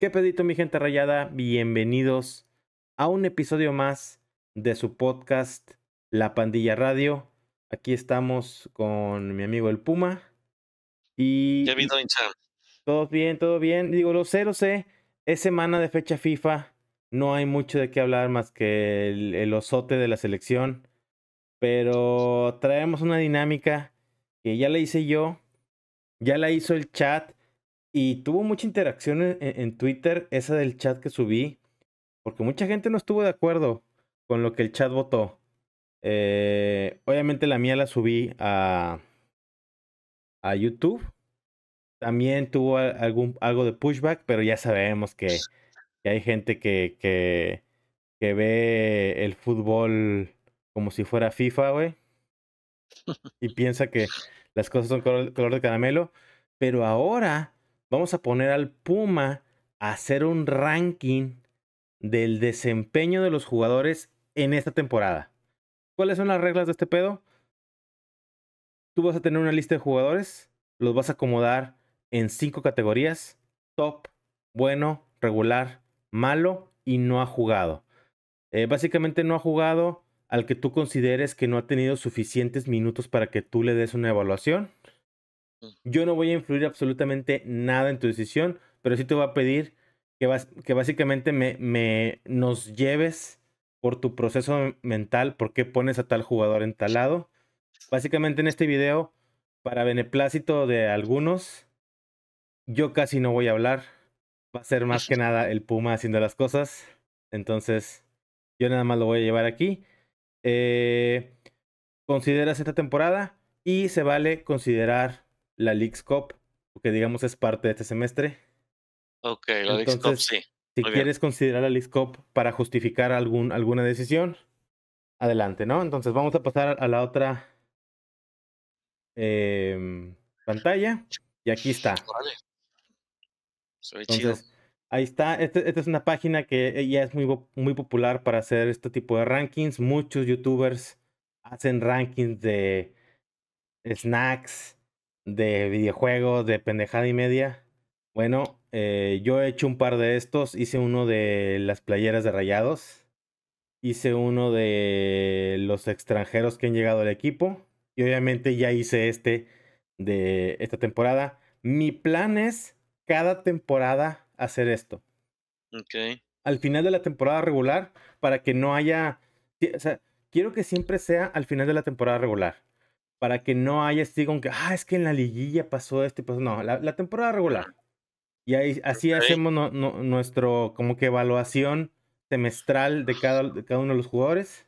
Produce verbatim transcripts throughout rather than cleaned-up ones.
¿Qué pedito, mi gente rayada? Bienvenidos a un episodio más de su podcast La Pandilla Radio. Aquí estamos con mi amigo El Puma. Y ¿qué ha habido, hincha? Todo bien, todo bien. Digo, lo sé, lo sé. Es semana de fecha FIFA. No hay mucho de qué hablar más que el, el osote de la selección. Pero traemos una dinámica que ya la hice yo. Ya la hizo el chat. Y tuvo mucha interacción en, en Twitter, esa del chat que subí, porque mucha gente no estuvo de acuerdo con lo que el chat votó. Eh, obviamente la mía la subí a, a YouTube. También tuvo algún, algo de pushback, pero ya sabemos que, que hay gente que, que, que ve el fútbol como si fuera FIFA, güey. Y piensa que las cosas son color, color de caramelo. Pero ahora vamos a poner al Puma a hacer un ranking del desempeño de los jugadores en esta temporada. ¿Cuáles son las reglas de este pedo? Tú vas a tener una lista de jugadores, los vas a acomodar en cinco categorías: top, bueno, regular, malo y no ha jugado. Eh, básicamente no ha jugado al que tú consideres que no ha tenido suficientes minutos para que tú le des una evaluación. Yo no voy a influir absolutamente nada en tu decisión, pero sí te voy a pedir que, vas, que básicamente me, me, nos lleves por tu proceso mental, por qué pones a tal jugador en tal lado. Básicamente en este video, para beneplácito de algunos, yo casi no voy a hablar. Va a ser más que nada el Puma haciendo las cosas. Entonces, yo nada más lo voy a llevar aquí. Eh, consideras esta temporada y se vale considerar la Leagues Cup, que digamos es parte de este semestre. Ok, la Leagues Cup, sí. Si muy quieres bien considerar la Leagues Cup para justificar algún, alguna decisión, adelante, ¿no? Entonces vamos a pasar a la otra eh, pantalla. Y aquí está. Vale. Entonces, ahí está. Este, esta es una página que ya es muy, muy popular para hacer este tipo de rankings. Muchos youtubers hacen rankings de snacks, de videojuegos, de pendejada y media. Bueno, eh, yo he hecho un par de estos. Hice uno de las playeras de Rayados. Hice uno de los extranjeros que han llegado al equipo. Y obviamente ya hice este de esta temporada. Mi plan es cada temporada hacer esto. Okay. Al final de la temporada regular, para que no haya... O sea, quiero que siempre sea al final de la temporada regular, para que no haya así con que, ah, es que en la liguilla pasó esto y pasó. No, la, la temporada regular. Y ahí, así okay. hacemos no, no, nuestro, como que evaluación semestral de cada, de cada uno de los jugadores.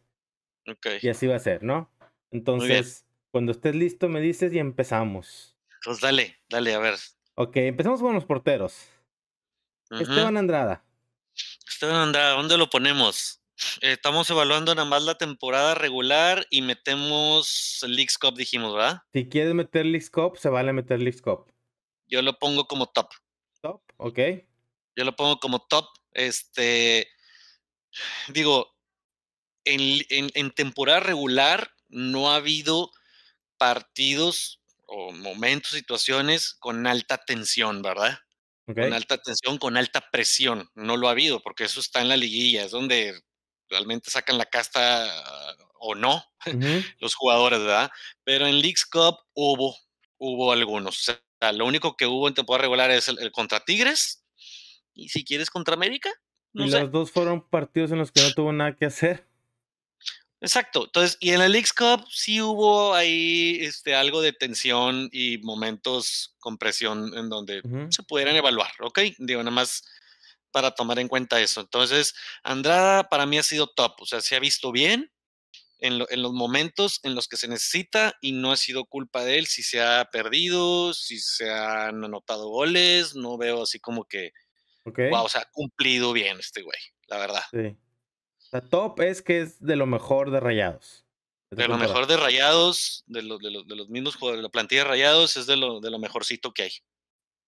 Okay. Y así va a ser, ¿no? Entonces, cuando estés listo me dices y empezamos. Pues dale, dale, a ver. Ok, empezamos con los porteros. Uh-huh. Esteban Andrada. Esteban Andrada, ¿dónde lo ponemos? Estamos evaluando nada más la temporada regular y metemos Leagues Cup, dijimos, ¿verdad? Si quieres meter Leagues Cup, se vale meter Leagues Cup. Yo lo pongo como top. Top, ok. Yo lo pongo como top. Este, digo, en, en, en temporada regular no ha habido partidos o momentos, situaciones con alta tensión, ¿verdad? Okay. Con alta tensión, con alta presión. No lo ha habido, porque eso está en la liguilla, es donde realmente sacan la casta uh, o no, uh-huh, los jugadores, ¿verdad? Pero en Leagues Cup hubo, hubo algunos. O sea, lo único que hubo en temporada regular es el, el contra Tigres, y si quieres contra América, no y sé. Los dos fueron partidos en los que no tuvo nada que hacer. Exacto. Entonces, y en la Leagues Cup sí hubo ahí este, algo de tensión y momentos con presión en donde uh-huh se pudieran evaluar, ¿ok? Digo, nada más para tomar en cuenta eso. Entonces, Andrada para mí ha sido top, o sea, se ha visto bien en, lo, en los momentos en los que se necesita y no ha sido culpa de él si se ha perdido, si se han anotado goles, no veo así como que, okay, wow, o sea, ha cumplido bien este güey, la verdad. Sí. La top es que es de lo mejor de Rayados. De, de lo mejor de Rayados, de, lo, de, lo, de los mismos jugadores, la plantilla de Rayados es de lo, de lo mejorcito que hay.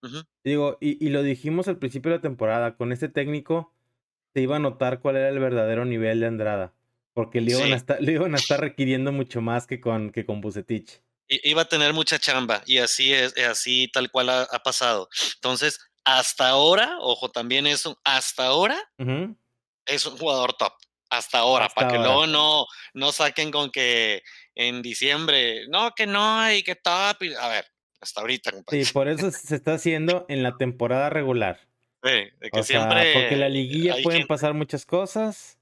Uh-huh. Digo, y, y lo dijimos al principio de la temporada, con este técnico se iba a notar cuál era el verdadero nivel de Andrada, porque le iban, sí, a, estar, le iban a estar requiriendo mucho más que con, que con Bucetich. I, iba a tener mucha chamba, y así es, así tal cual ha, ha pasado. Entonces, hasta ahora, ojo, también es un hasta ahora, uh-huh. es un jugador top. Hasta ahora, para que luego no, no saquen con que en diciembre, no, que no, y que top. Y, a ver, hasta ahorita, compadre. Sí, por eso se está haciendo en la temporada regular. Sí, de que o siempre. Sea, porque la liguilla pueden quien... pasar muchas cosas.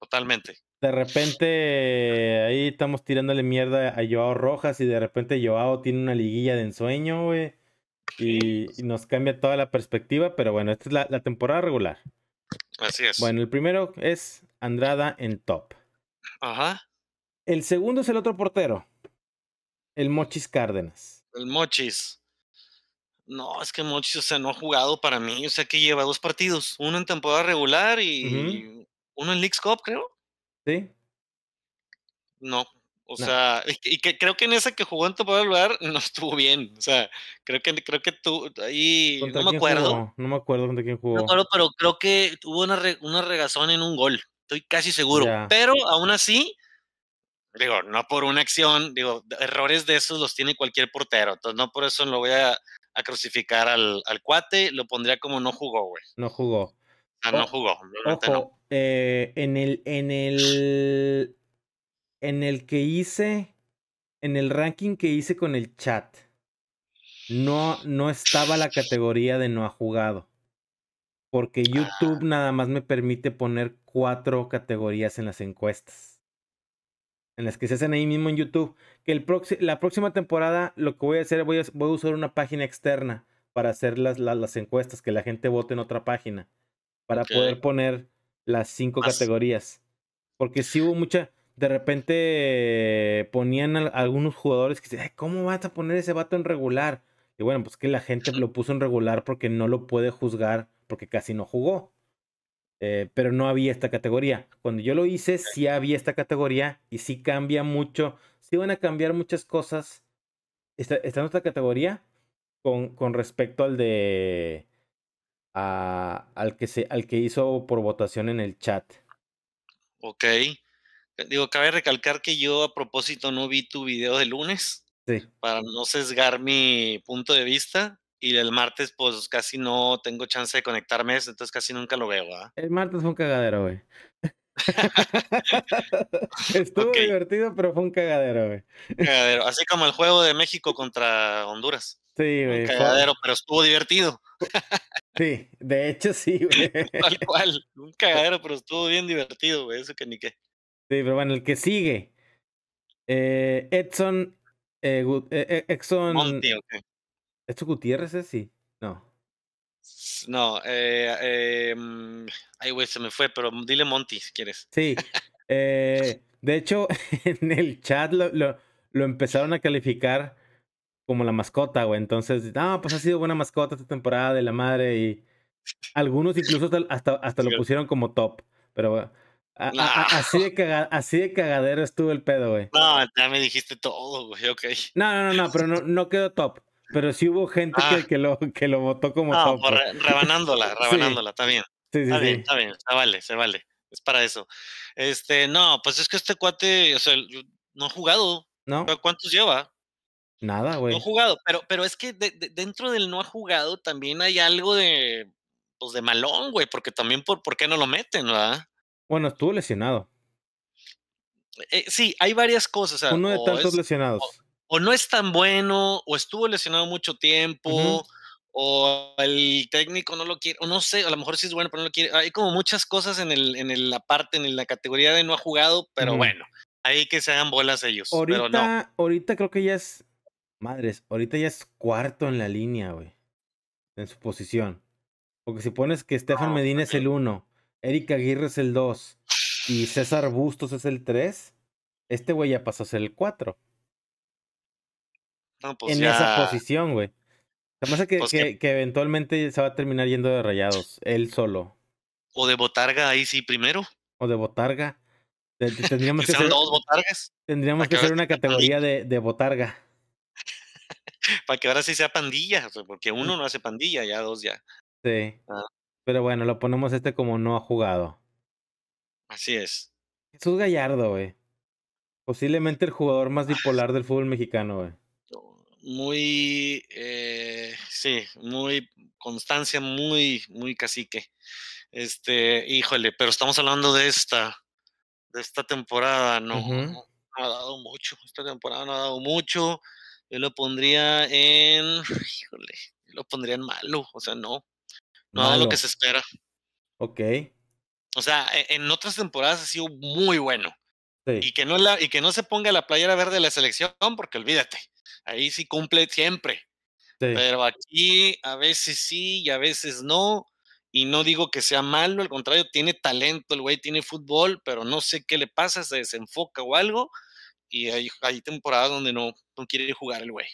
Totalmente. De repente, ahí estamos tirándole mierda a Joao Rojas y de repente Joao tiene una liguilla de ensueño, güey. Y, y nos cambia toda la perspectiva, pero bueno, esta es la, la temporada regular. Así es. Bueno, el primero es Andrada en top. Ajá. El segundo es el otro portero, el Mochis Cárdenas. El Mochis. No, es que Mochis, o sea, no ha jugado para mí. O sea, que lleva dos partidos, uno en temporada regular y uh-huh. uno en Leagues Cup, creo. Sí. No, o no. sea, y, y que creo que en esa que jugó en temporada regular no estuvo bien. O sea, creo que creo que tú ahí no me acuerdo. Jugó? No me acuerdo contra quién jugó. No me acuerdo, pero creo que hubo una, re, una regazón en un gol. Estoy casi seguro. Ya. Pero aún así, digo, no por una acción, digo, errores de esos los tiene cualquier portero. Entonces no por eso lo voy a, a crucificar al, al cuate, lo pondría como no jugó, güey. No jugó. Ah, no jugó. Ojo, no. Eh, en el, en el, en el que hice, en el ranking que hice con el chat, no, no estaba la categoría de no ha jugado, porque YouTube ah. nada más me permite poner cuatro categorías en las encuestas, en las que se hacen ahí mismo en YouTube. Que el proxi, la próxima temporada lo que voy a hacer, voy a, voy a usar una página externa para hacer las, las, las encuestas, que la gente vote en otra página. Para okay. poder poner las cinco As... categorías. Porque sí hubo mucha... De repente eh, ponían a, a algunos jugadores que dicen, ¿cómo vas a poner ese vato en regular? Y bueno, pues que la gente lo puso en regular porque no lo puede juzgar, porque casi no jugó. Eh, pero no había esta categoría. Cuando yo lo hice, okay. sí había esta categoría y sí cambia mucho. Sí van a cambiar muchas cosas. Está, está en otra categoría con, con respecto al de... A, al, que se, al que hizo por votación en el chat. Ok. Digo, cabe recalcar que yo a propósito no vi tu video de lunes. Sí. Para no sesgar mi punto de vista. Y el martes pues casi no tengo chance de conectarme, entonces casi nunca lo veo, ¿verdad? El martes fue un cagadero, güey. Estuvo okay. divertido, pero fue un cagadero, güey. Cagadero. Así como el juego de México contra Honduras. Sí, güey. Un cagadero, fue... pero estuvo divertido. Sí, de hecho sí, güey. Tal cual, un cagadero, pero estuvo bien divertido, güey. Eso que ni qué. Sí, pero bueno, el que sigue. Eh, Edson. Eh, Gu eh, Edson. Monti, okay. ¿Esto Gutiérrez es? Sí. No. No, eh, eh, ay, güey, se me fue, pero dile Monty si quieres. Sí. Eh, de hecho, en el chat lo, lo, lo empezaron a calificar como la mascota, güey. Entonces, no, pues ha sido buena mascota esta temporada de la madre. Y algunos incluso hasta, hasta, hasta sí. lo pusieron como top. Pero a, nah. a, a, así, de caga, así de cagadero estuvo el pedo, güey. No, ya me dijiste todo, güey, ok. No, no, no, no, pero no, no quedó top. Pero sí hubo gente ah. que, que, lo, que lo votó como no, top. Por re rebanándola, rebanándola, sí. está bien. Sí, sí, está sí. bien, está bien, se vale, se vale. Es para eso. Este, no, pues es que este cuate, o sea, no ha jugado. ¿No? ¿Cuántos lleva? Nada, güey. No ha jugado, pero, pero es que de, de, dentro del no ha jugado también hay algo de, pues de malón, güey, porque también por, por qué no lo meten, ¿verdad? Bueno, estuvo lesionado. Eh, sí, hay varias cosas. O sea, uno de tantos es, lesionados. O, o no es tan bueno, o estuvo lesionado mucho tiempo, uh-huh. o el técnico no lo quiere, o no sé, a lo mejor sí es bueno, pero no lo quiere. Hay como muchas cosas en, el, en el, la parte, en la categoría de no ha jugado, pero uh-huh. bueno, ahí que se hagan bolas ellos. Ahorita, pero no. ahorita creo que ya es... Madres, ahorita ya es cuarto en la línea, güey. En su posición. Porque si pones que Estefan Medina es el uno, Erika Aguirre es el dos y César Bustos es el tres, este güey ya pasó a ser el cuatro. No, pues en ya... esa posición, güey. Lo que pasa es que, pues que... Que, que eventualmente se va a terminar yendo de Rayados, él solo. O de Botarga ahí sí primero. O de Botarga. Tendríamos que, que hacer dos botargas. Tendríamos que hacer una categoría de, de Botarga. Para que ahora sí sea pandilla, porque uno no hace pandilla, ya dos ya. Sí. Ah. Pero bueno, lo ponemos este como no ha jugado. Así es. Jesús Gallardo, güey. Posiblemente el jugador más bipolar del fútbol mexicano, güey. muy, eh, sí, muy constancia, muy, muy cacique. Este, híjole, pero estamos hablando de esta, de esta temporada, no, uh-huh. no, no ha dado mucho, esta temporada no ha dado mucho, yo lo pondría en, híjole, yo lo pondría en malo, o sea, no, no ha dado lo que se espera. Ok. O sea, en otras temporadas ha sido muy bueno. Sí. Y, que no la, y que no se ponga la playera verde de la selección, porque olvídate, ahí sí cumple siempre. Sí. Pero aquí a veces sí y a veces no, y no digo que sea malo, al contrario, tiene talento, el güey tiene fútbol, pero no sé qué le pasa, se desenfoca o algo, y hay, hay temporadas donde no, no quiere jugar el güey.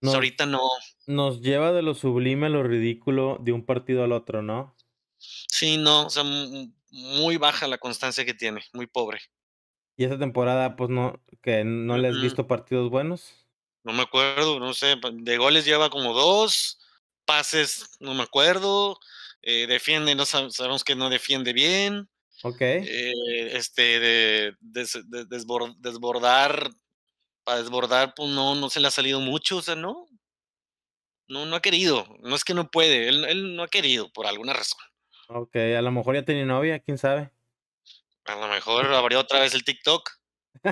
Nos, o sea, ahorita no. Nos lleva de lo sublime a lo ridículo de un partido al otro, ¿no? Sí, no, o sea, muy baja la constancia que tiene, muy pobre. ¿Y esta temporada, pues, no, que no le has mm. visto partidos buenos? No me acuerdo, no sé, de goles lleva como dos, pases, no me acuerdo, eh, defiende, no sab- sabemos que no defiende bien. Ok. Eh, este, de, de, de desbord- desbordar, para desbordar, pues, no, no se le ha salido mucho, o sea, no, no, no ha querido, no es que no puede, él, él no ha querido, por alguna razón. Ok, a lo mejor ya tiene novia, quién sabe. A lo mejor abrió otra vez el TikTok.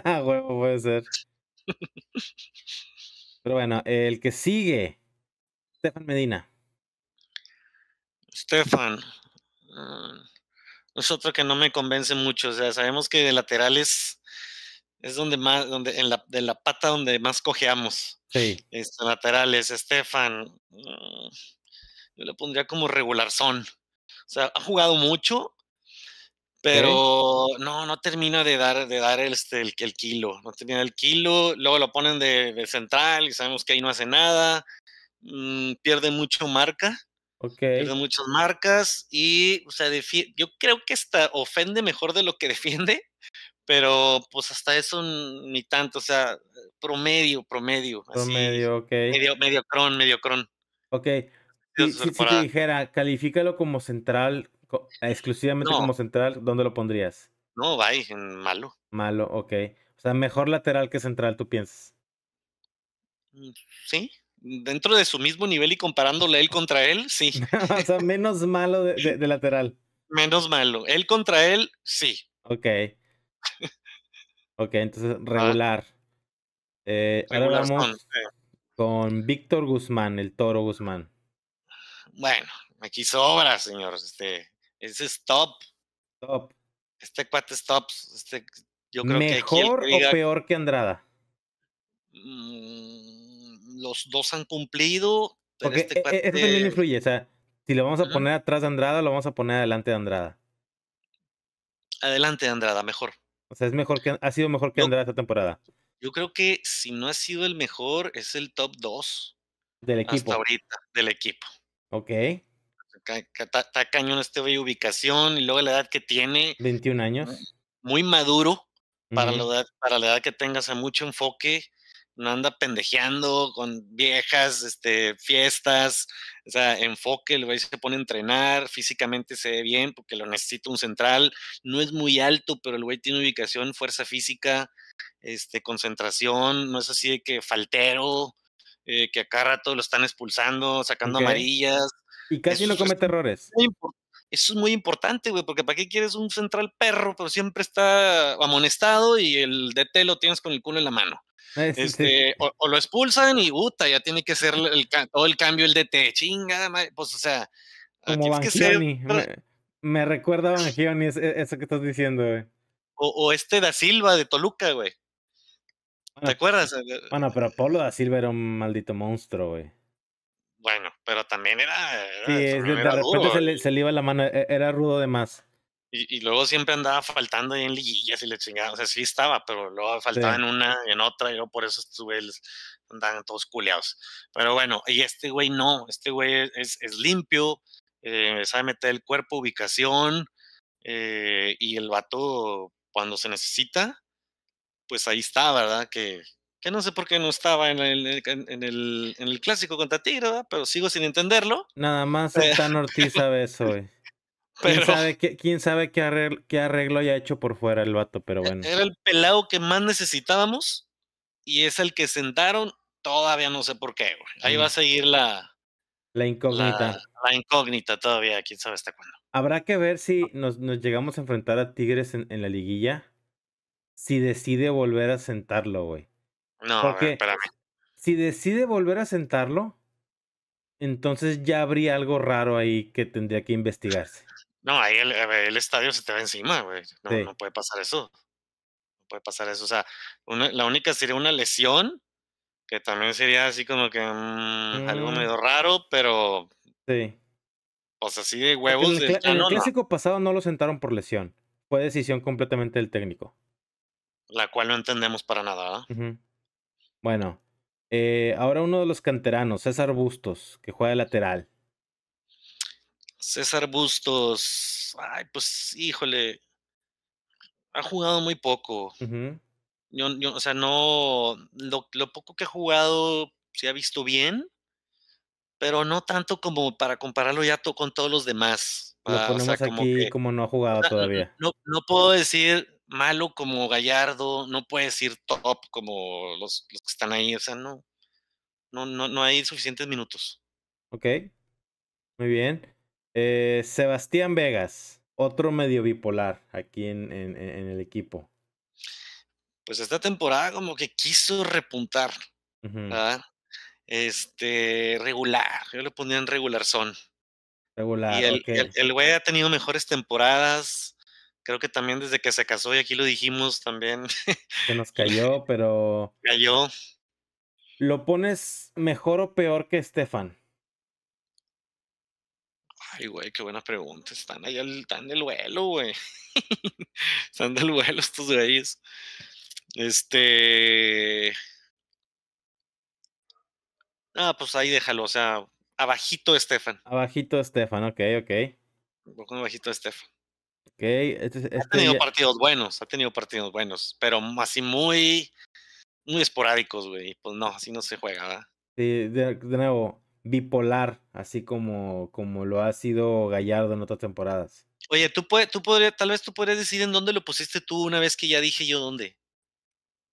Huevo, puede ser. Pero bueno, el que sigue, Estefan Medina. Estefan. Uh, es otro que no me convence mucho. O sea, sabemos que de laterales es donde más, donde, en la, de la pata donde más cojeamos. Sí. Este, laterales, Estefan. Uh, yo le pondría como regularzón. O sea, ha jugado mucho. Pero okay. no, no termina de dar, de dar el, este, el, el kilo, no termina el kilo, luego lo ponen de, de central y sabemos que ahí no hace nada, mm, pierde mucho marca, okay. pierde muchas marcas y o sea, defi- yo creo que está, ofende mejor de lo que defiende, pero pues hasta eso ni tanto, o sea, promedio, promedio. Promedio, así, okay. Medio, medio cron, medio cron. Ok, si, si te dijera, califícalo como central... Exclusivamente no. Como central, ¿dónde lo pondrías? No, bye, en malo. Malo, ok. O sea, mejor lateral que central, ¿tú piensas? Sí, dentro de su mismo nivel y comparándole él contra él, sí. O sea, menos malo de, de, de lateral. Menos malo. Él contra él, sí. Ok. Ok, entonces regular. Ah. Eh, regular ahora vamos con, con Víctor Guzmán, el Toro Guzmán. Bueno, aquí sobra, señor. Este... Ese es top. Top. Este cuate es top. Este, yo creo ¿Mejor que aquí diga... o peor que Andrada? Mm, los dos han cumplido. Pero okay. este cuate... Eso también influye. O sea, si lo vamos a uh-huh. poner atrás de Andrada, lo vamos a poner adelante de Andrada. Adelante de Andrada, mejor. O sea, es mejor que ha sido mejor que Andrada yo, esta temporada. Yo creo que si no ha sido el mejor, es el top dos. Del equipo. Hasta ahorita, del equipo. Ok. Está cañón este güey, ubicación y luego la edad que tiene. veintiún años. Muy maduro para, uh-huh. la, edad, para la edad que tenga, o sea, mucho enfoque. No anda pendejeando con viejas, este, fiestas. O sea, enfoque, el güey se pone a entrenar. Físicamente se ve bien porque lo necesita un central. No es muy alto, pero el güey tiene ubicación, fuerza física, este, concentración. No es así de que faltero, eh, que a cada rato lo están expulsando, sacando okay. amarillas. Y casi eso no comete es, errores. Eso es muy importante, güey, porque ¿para qué quieres un central perro? Pero siempre está amonestado y el D T lo tienes con el culo en la mano. Sí, este, sí. O, o lo expulsan y puta, ya tiene que ser el, el, todo el cambio el D T. Chinga, madre, pues, o sea, como Van Gionis. Me, me recuerda a Van Gionis eso que estás diciendo, güey. O, o este Da Silva de Toluca, güey. Bueno, ¿te acuerdas? Bueno, pero Pablo Da Silva era un maldito monstruo, güey. Bueno, pero también era... era sí, es, de era repente rudo. Se, le, se le iba la mano, era rudo de más. Y, y luego siempre andaba faltando ahí en liguillas y le chingaba, o sea, sí estaba, pero luego faltaba sí. en una y en otra, y luego por eso estuve, andaban todos culeados. Pero bueno, y este güey no, este güey es, es limpio, eh, sabe meter el cuerpo, ubicación, eh, y el vato cuando se necesita, pues ahí está, ¿verdad? Que... Que no sé por qué no estaba en el, en, en el, en el clásico contra Tigre, ¿verdad? Pero sigo sin entenderlo. Nada más el Tano Ortiz sabe eso, güey. ¿Quién, pero... ¿Quién sabe qué arreglo, qué arreglo haya hecho por fuera el vato? Pero bueno. Era el pelado que más necesitábamos y es el que sentaron todavía no sé por qué, güey. Ahí va a seguir la... La incógnita. La, la incógnita todavía, quién sabe hasta cuándo. Habrá que ver si nos, nos llegamos a enfrentar a Tigres en, en la liguilla, si decide volver a sentarlo, güey. No, porque a ver, espérame. Si decide volver a sentarlo, entonces ya habría algo raro ahí que tendría que investigarse. No, ahí el, el estadio se te va encima, güey. No, sí. No puede pasar eso. No puede pasar eso. O sea, una, la única sería una lesión, que también sería así como que mmm, mm. algo medio raro, pero... Sí. O sea, sí de huevos... En el, de, en el no, clásico no. pasado no lo sentaron por lesión. Fue decisión completamente del técnico. La cual no entendemos para nada, ¿verdad? Uh-huh. Bueno, eh, ahora uno de los canteranos, César Bustos, que juega de lateral. César Bustos... Ay, pues, híjole. Ha jugado muy poco. Uh-huh. Yo, yo, o sea, no... Lo, lo poco que ha jugado se ha visto bien, pero no tanto como para compararlo ya to, con todos los demás. Lo ponemos, o sea, aquí como, que, como no ha jugado no, todavía. No, no puedo decir malo como Gallardo, no puedo decir top como los, los que están ahí. O sea, no, no, no, no hay suficientes minutos. Ok, muy bien. Eh, Sebastián Vegas, otro medio bipolar aquí en, en, en el equipo. Pues esta temporada como que quiso repuntar, uh-huh. ¿verdad? Este, regular, yo le ponía en regular son. Regular, y el, okay. el, el güey ha tenido mejores temporadas, creo que también desde que se casó, y aquí lo dijimos también. Se nos cayó, pero... Cayó. ¿Lo pones mejor o peor que Estefan? Ay, güey, qué buena pregunta. Están allá, están del vuelo, güey. Están del vuelo estos güeyes. Este... Ah, pues ahí déjalo, o sea, abajito de Estefan. Abajito de Estefan, ok, ok. Un poco abajito de Estefan. Ok. Este, este ha tenido ya... partidos buenos, ha tenido partidos buenos, pero así muy, muy esporádicos, güey. Pues no, así no se juega, ¿verdad? Sí, de, de nuevo, bipolar, así como, como lo ha sido Gallardo en otras temporadas. Oye, tú, puede, tú podrías, tal vez tú podrías decir en dónde lo pusiste tú una vez que ya dije yo dónde.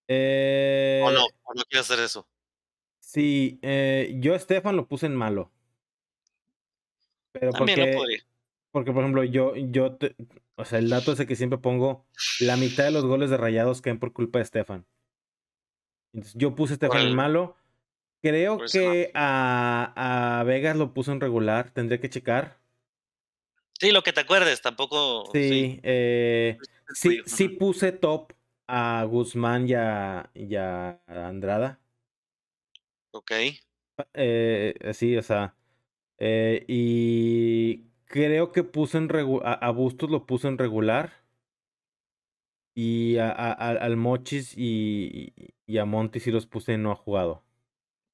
Eh... O no, o no quiero hacer eso. Sí, eh, yo a Estefan lo puse en malo. Pero también porque, no podría. Porque, por ejemplo, yo, yo te, o sea, el dato es el que siempre pongo, la mitad de los goles de Rayados caen por culpa de Estefan. Entonces, yo puse a Estefan en malo. Creo que a, a Vegas lo puse en regular, tendría que checar. Sí, lo que te acuerdes, tampoco... Sí, sí, eh, sí, sí puse top a Guzmán y a, y a Andrada. Ok. Eh, sí, o sea. Eh, y creo que puse en regular. A Bustos lo puse en regular. Y a, a, a, al Mochis y, y a Monti sí los puse en no ha jugado.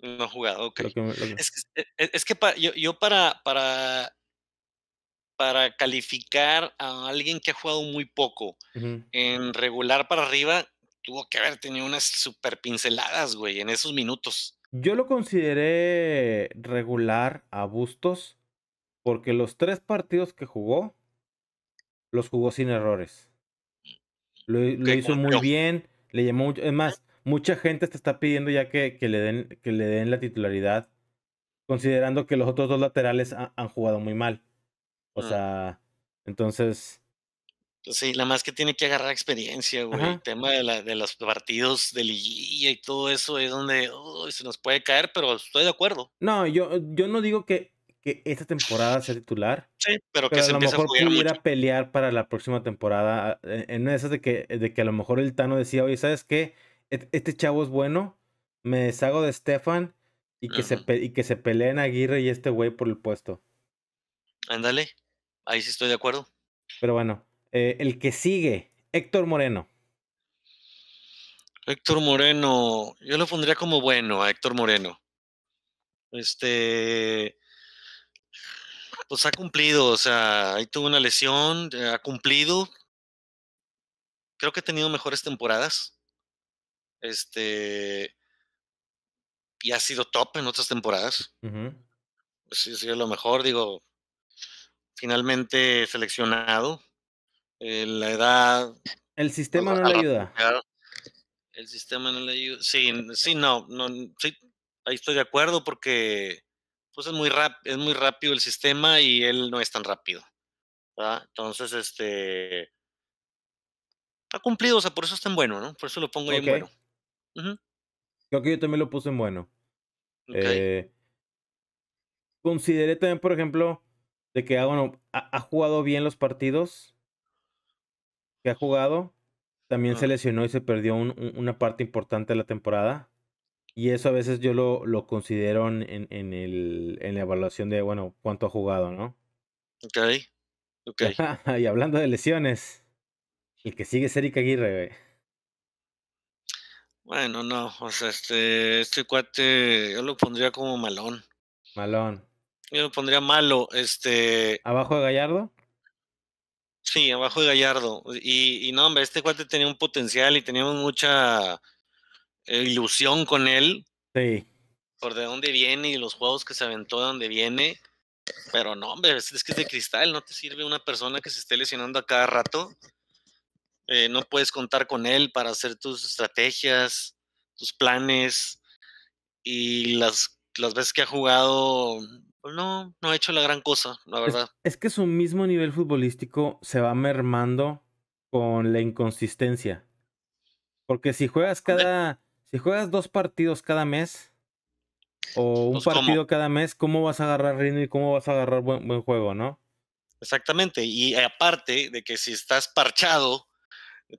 No ha jugado, ok. Lo que, lo que... Es que, es que para, yo, yo para, para, para calificar a alguien que ha jugado muy poco uh-huh. en regular para arriba, tuvo que haber tenido unas super pinceladas, güey, en esos minutos. Yo lo consideré regular a Bustos porque los tres partidos que jugó, los jugó sin errores. Lo, lo hizo muy bien, le llamó mucho. Es más, mucha gente te está pidiendo ya que, que, le den, que le den la titularidad, considerando que los otros dos laterales ha, han jugado muy mal. O ah. sea, entonces... Sí, nada más que tiene que agarrar experiencia, güey. Ajá. El tema de, la, de los partidos de liguilla y todo eso es donde oh, se nos puede caer, pero estoy de acuerdo. No, yo, yo no digo que, que esta temporada sea titular. Sí, pero, pero que a se lo mejor a pudiera mucho. Pelear para la próxima temporada. En esas de que, de que a lo mejor el Tano decía, oye, ¿sabes qué? Este chavo es bueno, me deshago de Estefan y que, se, y que se peleen Aguirre y este güey por el puesto. Ándale, ahí sí estoy de acuerdo. Pero bueno. Eh, el que sigue, Héctor Moreno. Héctor Moreno, yo lo pondría como bueno a Héctor Moreno. Este, pues ha cumplido, o sea, ahí tuvo una lesión, ha cumplido. Creo que ha tenido mejores temporadas. Este, y ha sido top en otras temporadas. Uh-huh. Sí, sí, a lo mejor, digo, finalmente seleccionado. La edad... El sistema no le ayuda. El sistema no le ayuda. Sí, sí, no, no sí, ahí estoy de acuerdo, porque pues es muy rap, es muy rápido el sistema y él no es tan rápido, ¿verdad? Entonces, este, está cumplido, o sea, por eso está en bueno, ¿no? Por eso lo pongo ahí okay. en bueno. Uh-huh. Creo que yo también lo puse en bueno. Okay. Eh, consideré también, por ejemplo, de que ah, bueno, ha, ha jugado bien los partidos que ha jugado. También ah. se lesionó y se perdió un, un, una parte importante de la temporada. Y eso a veces yo lo, lo considero en, en, el, en la evaluación de, bueno, cuánto ha jugado, ¿no? Ok, ok. Y hablando de lesiones, el que sigue es Erika Aguirre, güey. Bueno, no, o sea, este, este cuate yo lo pondría como malón. Malón. Yo lo pondría malo, este... ¿Abajo de Gallardo? Sí, abajo de Gallardo. Y, y no, hombre, este cuate tenía un potencial y teníamos mucha... ilusión con él, sí, por de dónde viene y los juegos que se aventó de dónde viene, pero no, hombre, es que es de cristal, no te sirve una persona que se esté lesionando a cada rato, eh, no puedes contar con él para hacer tus estrategias, tus planes, y las, las veces que ha jugado, pues no, no ha hecho la gran cosa, la verdad. Es, es que su mismo nivel futbolístico se va mermando con la inconsistencia, porque si juegas cada... Si juegas dos partidos cada mes, o un pues partido ¿cómo? cada mes, ¿cómo vas a agarrar ritmo y cómo vas a agarrar buen, buen juego, no? Exactamente, y aparte de que si estás parchado,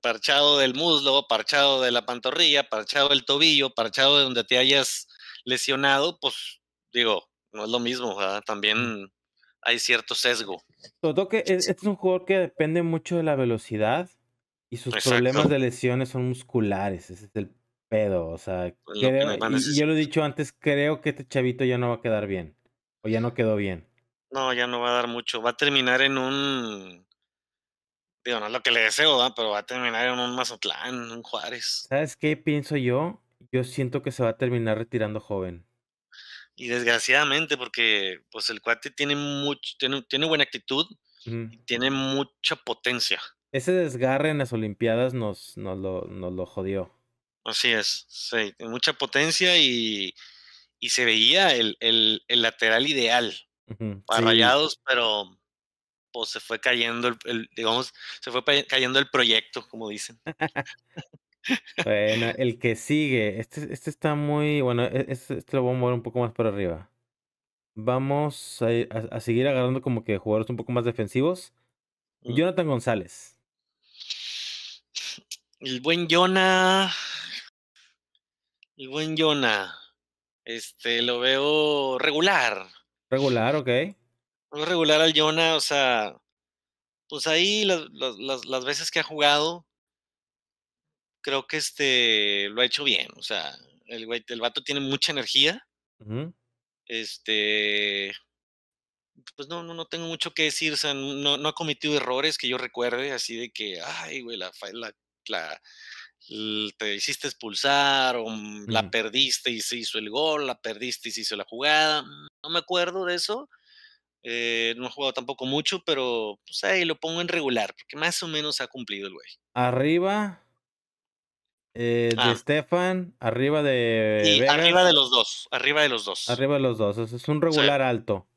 parchado del muslo, parchado de la pantorrilla, parchado del tobillo, parchado de donde te hayas lesionado, pues, digo, no es lo mismo, ¿verdad? También hay cierto sesgo. Sobre todo que este es un jugador que depende mucho de la velocidad, y sus Exacto. problemas de lesiones son musculares, ese es el pedo, o sea, creo, y yo lo he dicho antes, creo que este chavito ya no va a quedar bien, o ya no quedó bien. No, ya no va a dar mucho, va a terminar en un, digo, no es lo que le deseo, ¿verdad? Pero va a terminar en un Mazatlán, un Juárez. ¿Sabes qué pienso yo? Yo siento que se va a terminar retirando joven. Y desgraciadamente, porque pues el cuate tiene mucho, tiene, tiene buena actitud, uh-huh. y tiene mucha potencia. Ese desgarre en las Olimpiadas nos, nos, lo, nos lo jodió. Así es, sí, mucha potencia y, y se veía el, el, el lateral ideal uh-huh, para sí. Rayados, pero pues se fue cayendo el, el digamos, se fue cayendo el proyecto, como dicen. Bueno, el que sigue, este, este está muy, bueno, este, este lo voy a mover un poco más para arriba. Vamos a, a, a seguir agarrando como que jugadores un poco más defensivos. Uh-huh. Jonathan González. El buen Jonah, el buen Jonah, este, lo veo regular. Regular, ok. Lo veo regular al Jonah, o sea, pues ahí las, las, las veces que ha jugado, creo que este, lo ha hecho bien, o sea, el, el vato tiene mucha energía, uh-huh. este, pues no, no, no tengo mucho que decir, o sea, no, no ha cometido errores que yo recuerde, así de que, ay, güey, la... la La, te hiciste expulsar o mm. la perdiste y se hizo el gol, la perdiste y se hizo la jugada, no me acuerdo de eso, eh, no he jugado tampoco mucho, pero pues ahí lo pongo en regular porque más o menos ha cumplido el güey. Arriba eh, de ah. Estefan, arriba de sí, Vegas, arriba de los dos, arriba de los dos, arriba de los dos, o sea, es un regular sí. alto.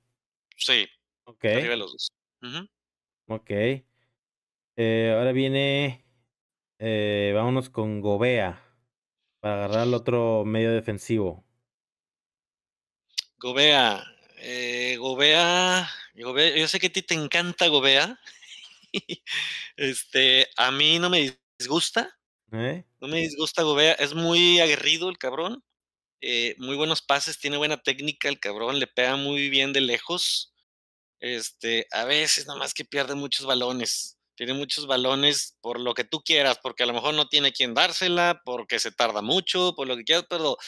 Sí, okay. Arriba de los dos. Uh-huh. Ok, eh, ahora viene Eh, vámonos con Gobea para agarrar el otro medio defensivo. Gobea, eh, Gobea, Gobea, yo sé que a ti te encanta Gobea. Este, a mí no me disgusta, ¿Eh? no me disgusta Gobea, es muy aguerrido el cabrón, eh, muy buenos pases, tiene buena técnica el cabrón, le pega muy bien de lejos. Este, a veces nada más que pierde muchos balones. Tiene muchos balones por lo que tú quieras, porque a lo mejor no tiene quien dársela, porque se tarda mucho, por lo que quieras, pero,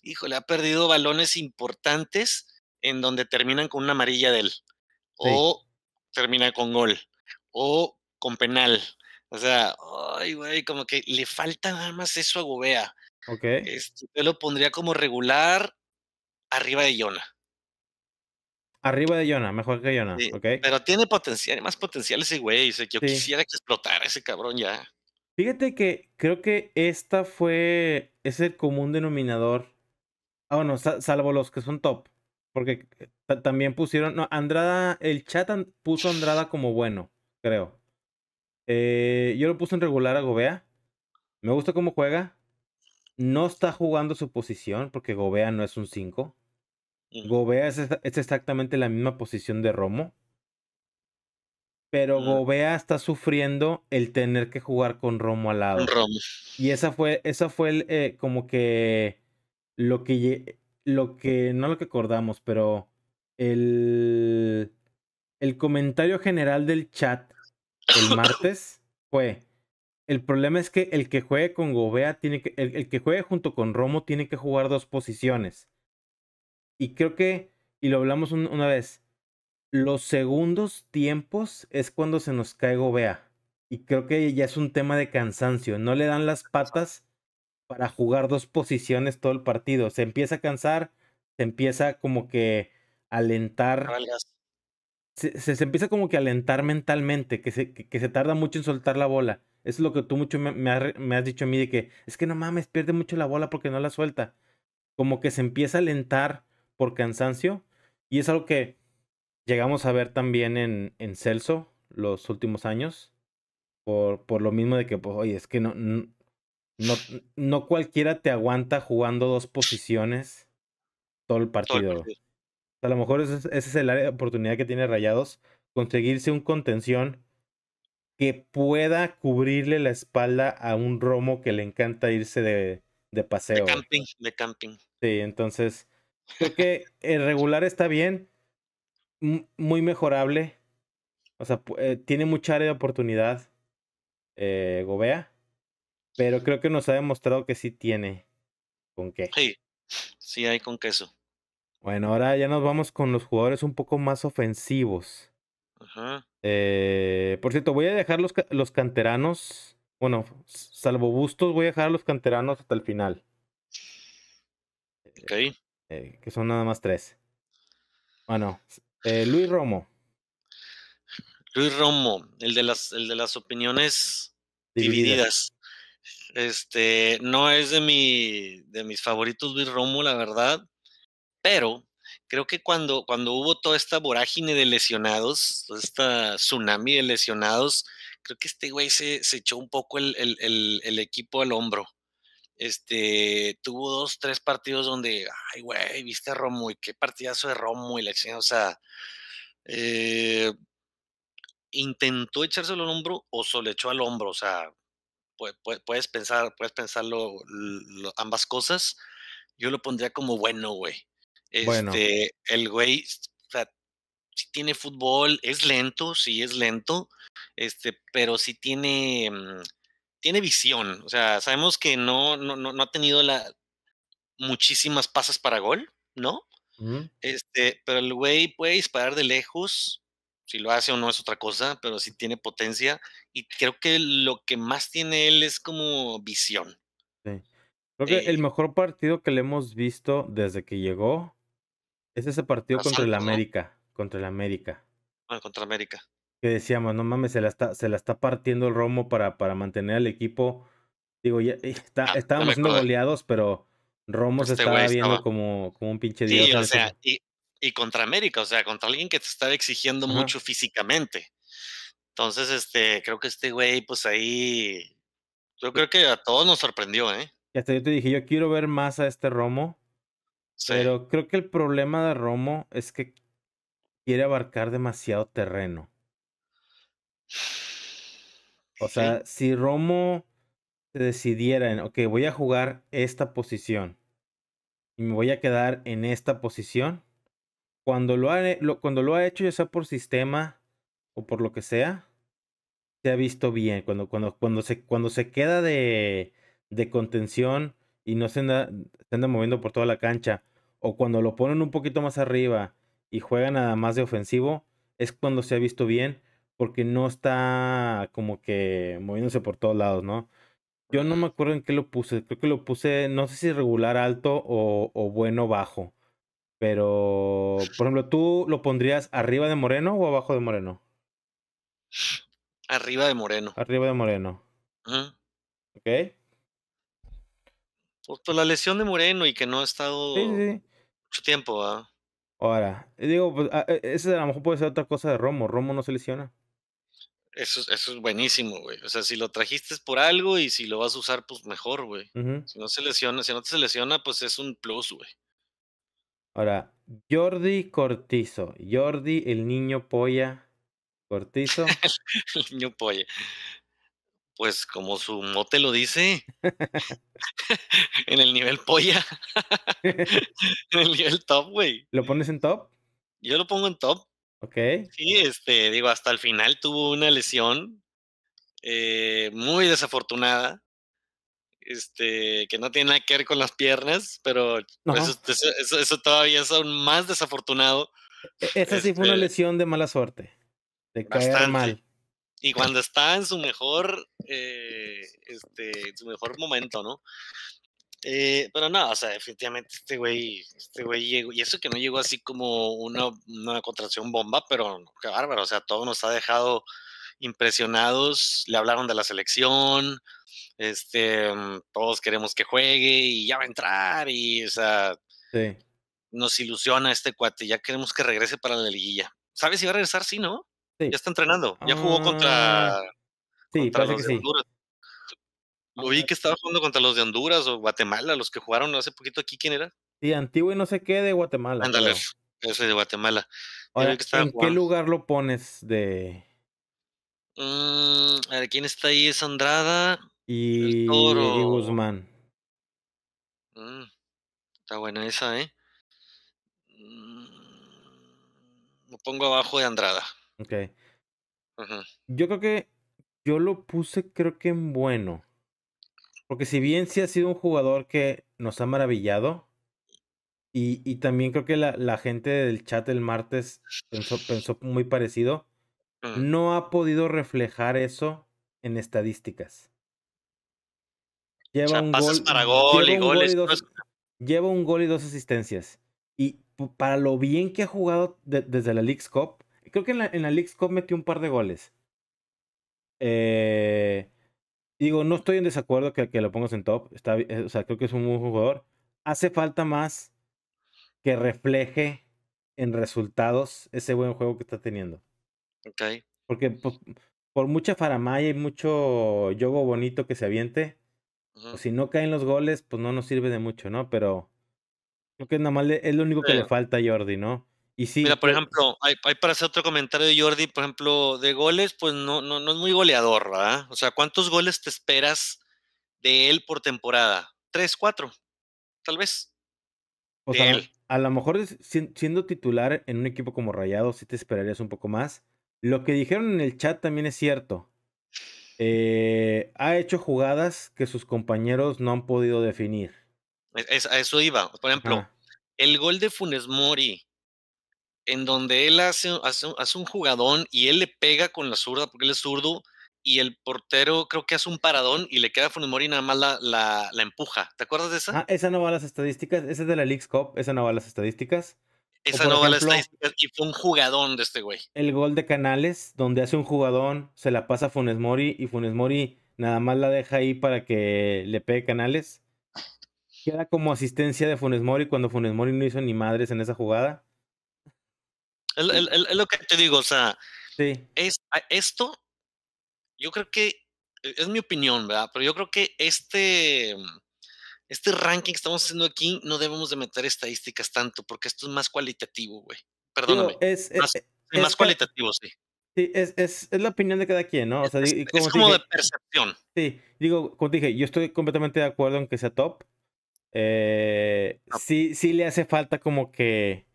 híjole, ha perdido balones importantes en donde terminan con una amarilla de él, o sí. termina con gol, o con penal. O sea, ay, güey, como que le falta nada más eso a Gobea. Okay. Este, yo lo pondría como regular arriba de Jonah. Arriba de Jonah, mejor que Jonah, sí, okay. Pero tiene potencial, más potencial ese güey, o sea, que yo sí. quisiera que explotara ese cabrón ya. Fíjate que creo que esta fue, es el común denominador Ah, bueno, salvo los que son top. Porque también pusieron... No, Andrada... El chat an puso a Andrada como bueno, creo. Eh, yo lo puse en regular a Gobea. Me gusta cómo juega. No está jugando su posición, porque Gobea no es un cinco. Gobea es, es exactamente la misma posición de Romo. Pero uh-huh. Gobea está sufriendo el tener que jugar con Romo al lado. Romo. Y esa fue, esa fue el, eh, como que lo que, lo que, no lo que acordamos, pero el, el comentario general del chat el martes fue, el problema es que el que juegue con Gobea tiene que, el, el que juegue junto con Romo tiene que jugar dos posiciones. Y creo que, y lo hablamos un, una vez, los segundos tiempos es cuando se nos cae Gobea. Y creo que ya es un tema de cansancio. No le dan las patas para jugar dos posiciones todo el partido. Se empieza a cansar, se empieza como que a alentar. Se, se, se empieza como que a alentar mentalmente, que se, que, que se tarda mucho en soltar la bola. Eso es lo que tú mucho me, me, has, me has dicho a mí, de que es que no mames, pierde mucho la bola porque no la suelta. Como que se empieza a alentar por cansancio. Y es algo que llegamos a ver también en, en Celso los últimos años, por, por lo mismo de que, pues, oye, es que no, no, no cualquiera te aguanta jugando dos posiciones todo el partido. Todo el partido. A lo mejor ese, ese es el área de oportunidad que tiene Rayados, conseguirse un contención que pueda cubrirle la espalda a un Romo que le encanta irse de, de paseo. De camping, de camping. Sí, entonces, creo que el regular está bien. Muy mejorable. O sea, eh, tiene mucha área de oportunidad eh, Gobea. Pero creo que nos ha demostrado que sí tiene con qué. Sí, sí hay con queso. Bueno, ahora ya nos vamos con los jugadores un poco más ofensivos. Ajá. Eh, por cierto, voy a dejar los, los canteranos. Bueno, salvo Bustos, voy a dejar a los canteranos hasta el final. Ok. Eh, eh, que son nada más tres. Bueno. Eh, Luis Romo. Luis Romo, el de las, el de las opiniones divididas. divididas. Este, no es de mi, de mis favoritos Luis Romo, la verdad. Pero creo que cuando, cuando hubo toda esta vorágine de lesionados, toda esta tsunami de lesionados, creo que este güey se, se echó un poco el, el, el, el equipo al hombro. Este, tuvo dos, tres partidos donde, ay, güey, viste a Romo y qué partidazo de Romo y la acción, o sea, eh, intentó echárselo al hombro o se lo echó al hombro, o sea, puede, puede, puedes pensar, puedes pensarlo lo, ambas cosas. Yo lo pondría como bueno, güey. Este, bueno. El güey, o sea, sí tiene fútbol, es lento, sí es lento, este, pero sí tiene... Tiene visión, o sea, sabemos que no, no, no, no ha tenido la muchísimas pasas para gol, ¿no? Uh-huh. Este, pero el güey puede disparar de lejos, si lo hace o no es otra cosa, pero sí tiene potencia, y creo que lo que más tiene él es como visión. Sí. Creo que eh, el mejor partido que le hemos visto desde que llegó es ese partido contra el América, ¿no? Contra el América. Bueno, contra América. Que decíamos, no mames, se la está, se la está partiendo el Romo para, para mantener al equipo. Digo, ya está, ah, estábamos no siendo goleados, pero Romo este se estaba viendo estaba... Como, como un pinche dios. Sí, o sea, y, y contra América, o sea, contra alguien que te estaba exigiendo Ajá. mucho físicamente. Entonces, este, creo que este güey, pues ahí, yo creo que a todos nos sorprendió, ¿eh? Y hasta yo te dije, yo quiero ver más a este Romo, sí. Pero creo que el problema de Romo es que quiere abarcar demasiado terreno. O sea, sí. Si Romo se decidiera en, ok, voy a jugar esta posición y me voy a quedar en esta posición, cuando lo ha, lo, cuando lo ha hecho, ya sea por sistema o por lo que sea, se ha visto bien. Cuando, cuando, cuando, se, cuando se queda de, de contención y no se anda, se anda moviendo por toda la cancha, o cuando lo ponen un poquito más arriba y juegan nada más de ofensivo, es cuando se ha visto bien. Porque no está como que moviéndose por todos lados, ¿no? Yo no me acuerdo en qué lo puse. Creo que lo puse, no sé si regular alto o, o bueno bajo. Pero, por ejemplo, ¿tú lo pondrías arriba de Moreno o abajo de Moreno? Arriba de Moreno. Arriba de Moreno. Uh-huh. Ok. Pues la lesión de Moreno y que no ha estado sí, sí. mucho tiempo, ¿verdad? Ahora, digo, pues, ese a lo mejor puede ser otra cosa de Romo. Romo no se lesiona. Eso, eso es buenísimo, güey. O sea, si lo trajiste es por algo y si lo vas a usar, pues mejor, güey. Uh-huh. Si no se lesiona, si no te se lesiona, pues es un plus, güey. Ahora, Jordi Cortizo. Jordi, el niño polla. Cortizo. El niño polla. Pues como su mote lo dice, en el nivel polla, en el nivel top, güey. ¿Lo pones en top? Yo lo pongo en top. Ok. Sí, este, digo, hasta el final tuvo una lesión eh, muy desafortunada, este, que no tiene nada que ver con las piernas, pero no. eso, eso, eso todavía es aún más desafortunado. Esa este, sí fue una lesión de mala suerte, de bastante. Caer mal. Y cuando está en su mejor eh, este, su mejor momento, ¿no? Eh, pero no, o sea, definitivamente este güey, este güey llegó, y eso que no llegó así como una, una contracción bomba, pero qué bárbaro, o sea, todo nos ha dejado impresionados, le hablaron de la selección, este, todos queremos que juegue y ya va a entrar, y o sea, sí. nos ilusiona este cuate, ya queremos que regrese para la liguilla. ¿Sabes si va a regresar? Sí, ¿no? Sí. Ya está entrenando, ya jugó contra, sí, contra los de Honduras. Sí. Lo vi que estaba jugando contra los de Honduras o Guatemala, los que jugaron hace poquito aquí, ¿quién era? Sí, Antigua y no sé qué de Guatemala. Ándale, yo soy de Guatemala. Ahora, que ¿en jugando. Qué lugar lo pones de...? Mm, a ver, ¿quién está ahí? Es Andrada y, el Toro. y Guzmán. Mm, está buena esa, ¿eh? Lo pongo abajo de Andrada. Ok. Uh-huh. Yo creo que yo lo puse creo que en bueno. Porque si bien sí ha sido un jugador que nos ha maravillado, y, y también creo que la, la gente del chat el martes pensó, pensó muy parecido, uh-huh. no ha podido reflejar eso en estadísticas. Lleva o sea, un gol, para gol lleva y un goles. Gol y dos, lleva un gol y dos asistencias. Y para lo bien que ha jugado de, desde la Leagues Cup, creo que en la, en la Leagues Cup metió un par de goles. Eh, digo, no estoy en desacuerdo que, que lo pongas en top. Está, o sea, creo que es un buen jugador. Hace falta más que refleje en resultados ese buen juego que está teniendo. Ok. Porque por, por mucha faramaya y mucho yogo bonito que se aviente, uh-huh. pues si no caen los goles, pues no nos sirve de mucho, ¿no? Pero creo que nada más le, es lo único que sí. le falta a Jordi, ¿no? Y sí, mira, por pues, ejemplo, hay, hay para hacer otro comentario de Jordi, por ejemplo, de goles, pues no, no, no es muy goleador, ¿verdad? O sea, ¿cuántos goles te esperas de él por temporada? Tres, cuatro, tal vez. O sea, él. A lo mejor siendo titular en un equipo como Rayados, sí te esperarías un poco más. Lo que dijeron en el chat también es cierto. Eh, ha hecho jugadas que sus compañeros no han podido definir. Es, a eso iba. Por ejemplo, Ajá. el gol de Funes Mori, en donde él hace, hace, hace un jugadón y él le pega con la zurda porque él es zurdo y el portero creo que hace un paradón y le queda a Funes Mori y nada más la, la, la empuja. ¿Te acuerdas de esa? Ah, esa no va a las estadísticas, esa es de la Leagues Cup, esa no va a las estadísticas. Esa no ejemplo, va a las estadísticas y fue un jugadón de este güey. El gol de Canales, donde hace un jugadón, se la pasa a Funes Mori y Funes Mori nada más la deja ahí para que le pegue Canales. Queda como asistencia de Funes Mori cuando Funes Mori no hizo ni madres en esa jugada. Es lo que te digo, o sea, sí. es, esto, yo creo que, es mi opinión, ¿verdad? Pero yo creo que este, este ranking que estamos haciendo aquí, no debemos de meter estadísticas tanto, porque esto es más cualitativo, güey. Perdóname. Digo, es, más, es, es más es, cualitativo, sí. Sí, es, es, es la opinión de cada quien, ¿no? O sea, es, y como es como dije, de percepción. Sí, digo, como dije, yo estoy completamente de acuerdo en que sea top. Eh, no. Sí, sí le hace falta como que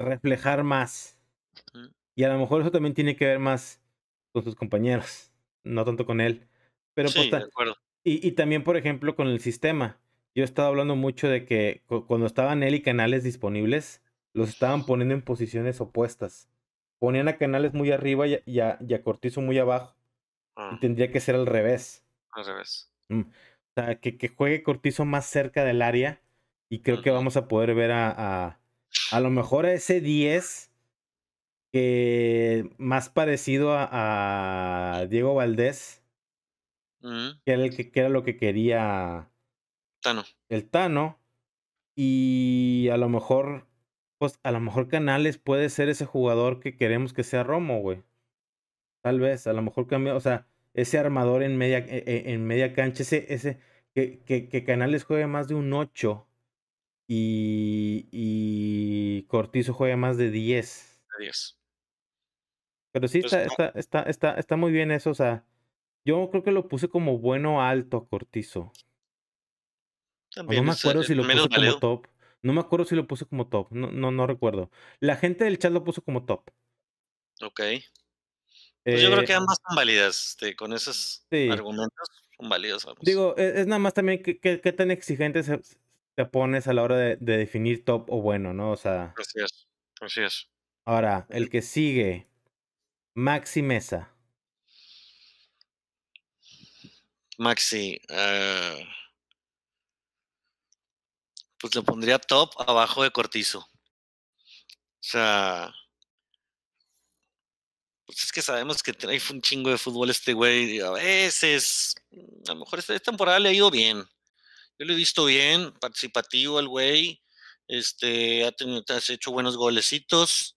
reflejar más. Y a lo mejor eso también tiene que ver más con sus compañeros, no tanto con él. Pero sí, pues, de acuerdo. Y, y también, por ejemplo, con el sistema. Yo estaba hablando mucho de que cuando estaban él y Canales disponibles, los estaban poniendo en posiciones opuestas. Ponían a Canales muy arriba y a, y a, y a Cortizo muy abajo. Ah. Y tendría que ser al revés. Al revés. Mm. O sea, que, que juegue Cortizo más cerca del área y creo uh-huh. que vamos a poder ver a, a, a lo mejor a ese diez... que más parecido a, a Diego Valdés, uh-huh. que, era el que, que era lo que quería Tano. El Tano. Y a lo mejor, pues a lo mejor Canales puede ser ese jugador que queremos que sea Romo, güey. Tal vez, a lo mejor cambia, o sea, ese armador en media, en media cancha, ese, ese que, que, que Canales juegue más de un ocho y, y Cortizo juegue más de diez. De diez. Pero sí, entonces, está, no. está, está, está, está muy bien eso, o sea, yo creo que lo puse como bueno alto a Cortizo. También no me acuerdo si lo puse como top. No me acuerdo si lo puse como top. No, no, no recuerdo. La gente del chat lo puso como top. Ok. Pues eh, yo creo que ambas son válidas. Este, con esos sí. argumentos son válidas. Digo, es, es nada más también qué que, que tan exigente se, te pones a la hora de, de definir top o bueno, ¿no? O sea. Así es. Así es. Ahora, el que sigue. Maxi Mesa. Maxi. Uh... Pues le pondría top abajo de Cortizo. O sea... Pues es que sabemos que trae un chingo de fútbol este güey. A veces... A lo mejor esta temporada le ha ido bien. Yo lo he visto bien, participativo al güey. Este, ha tenido, ha hecho buenos golecitos.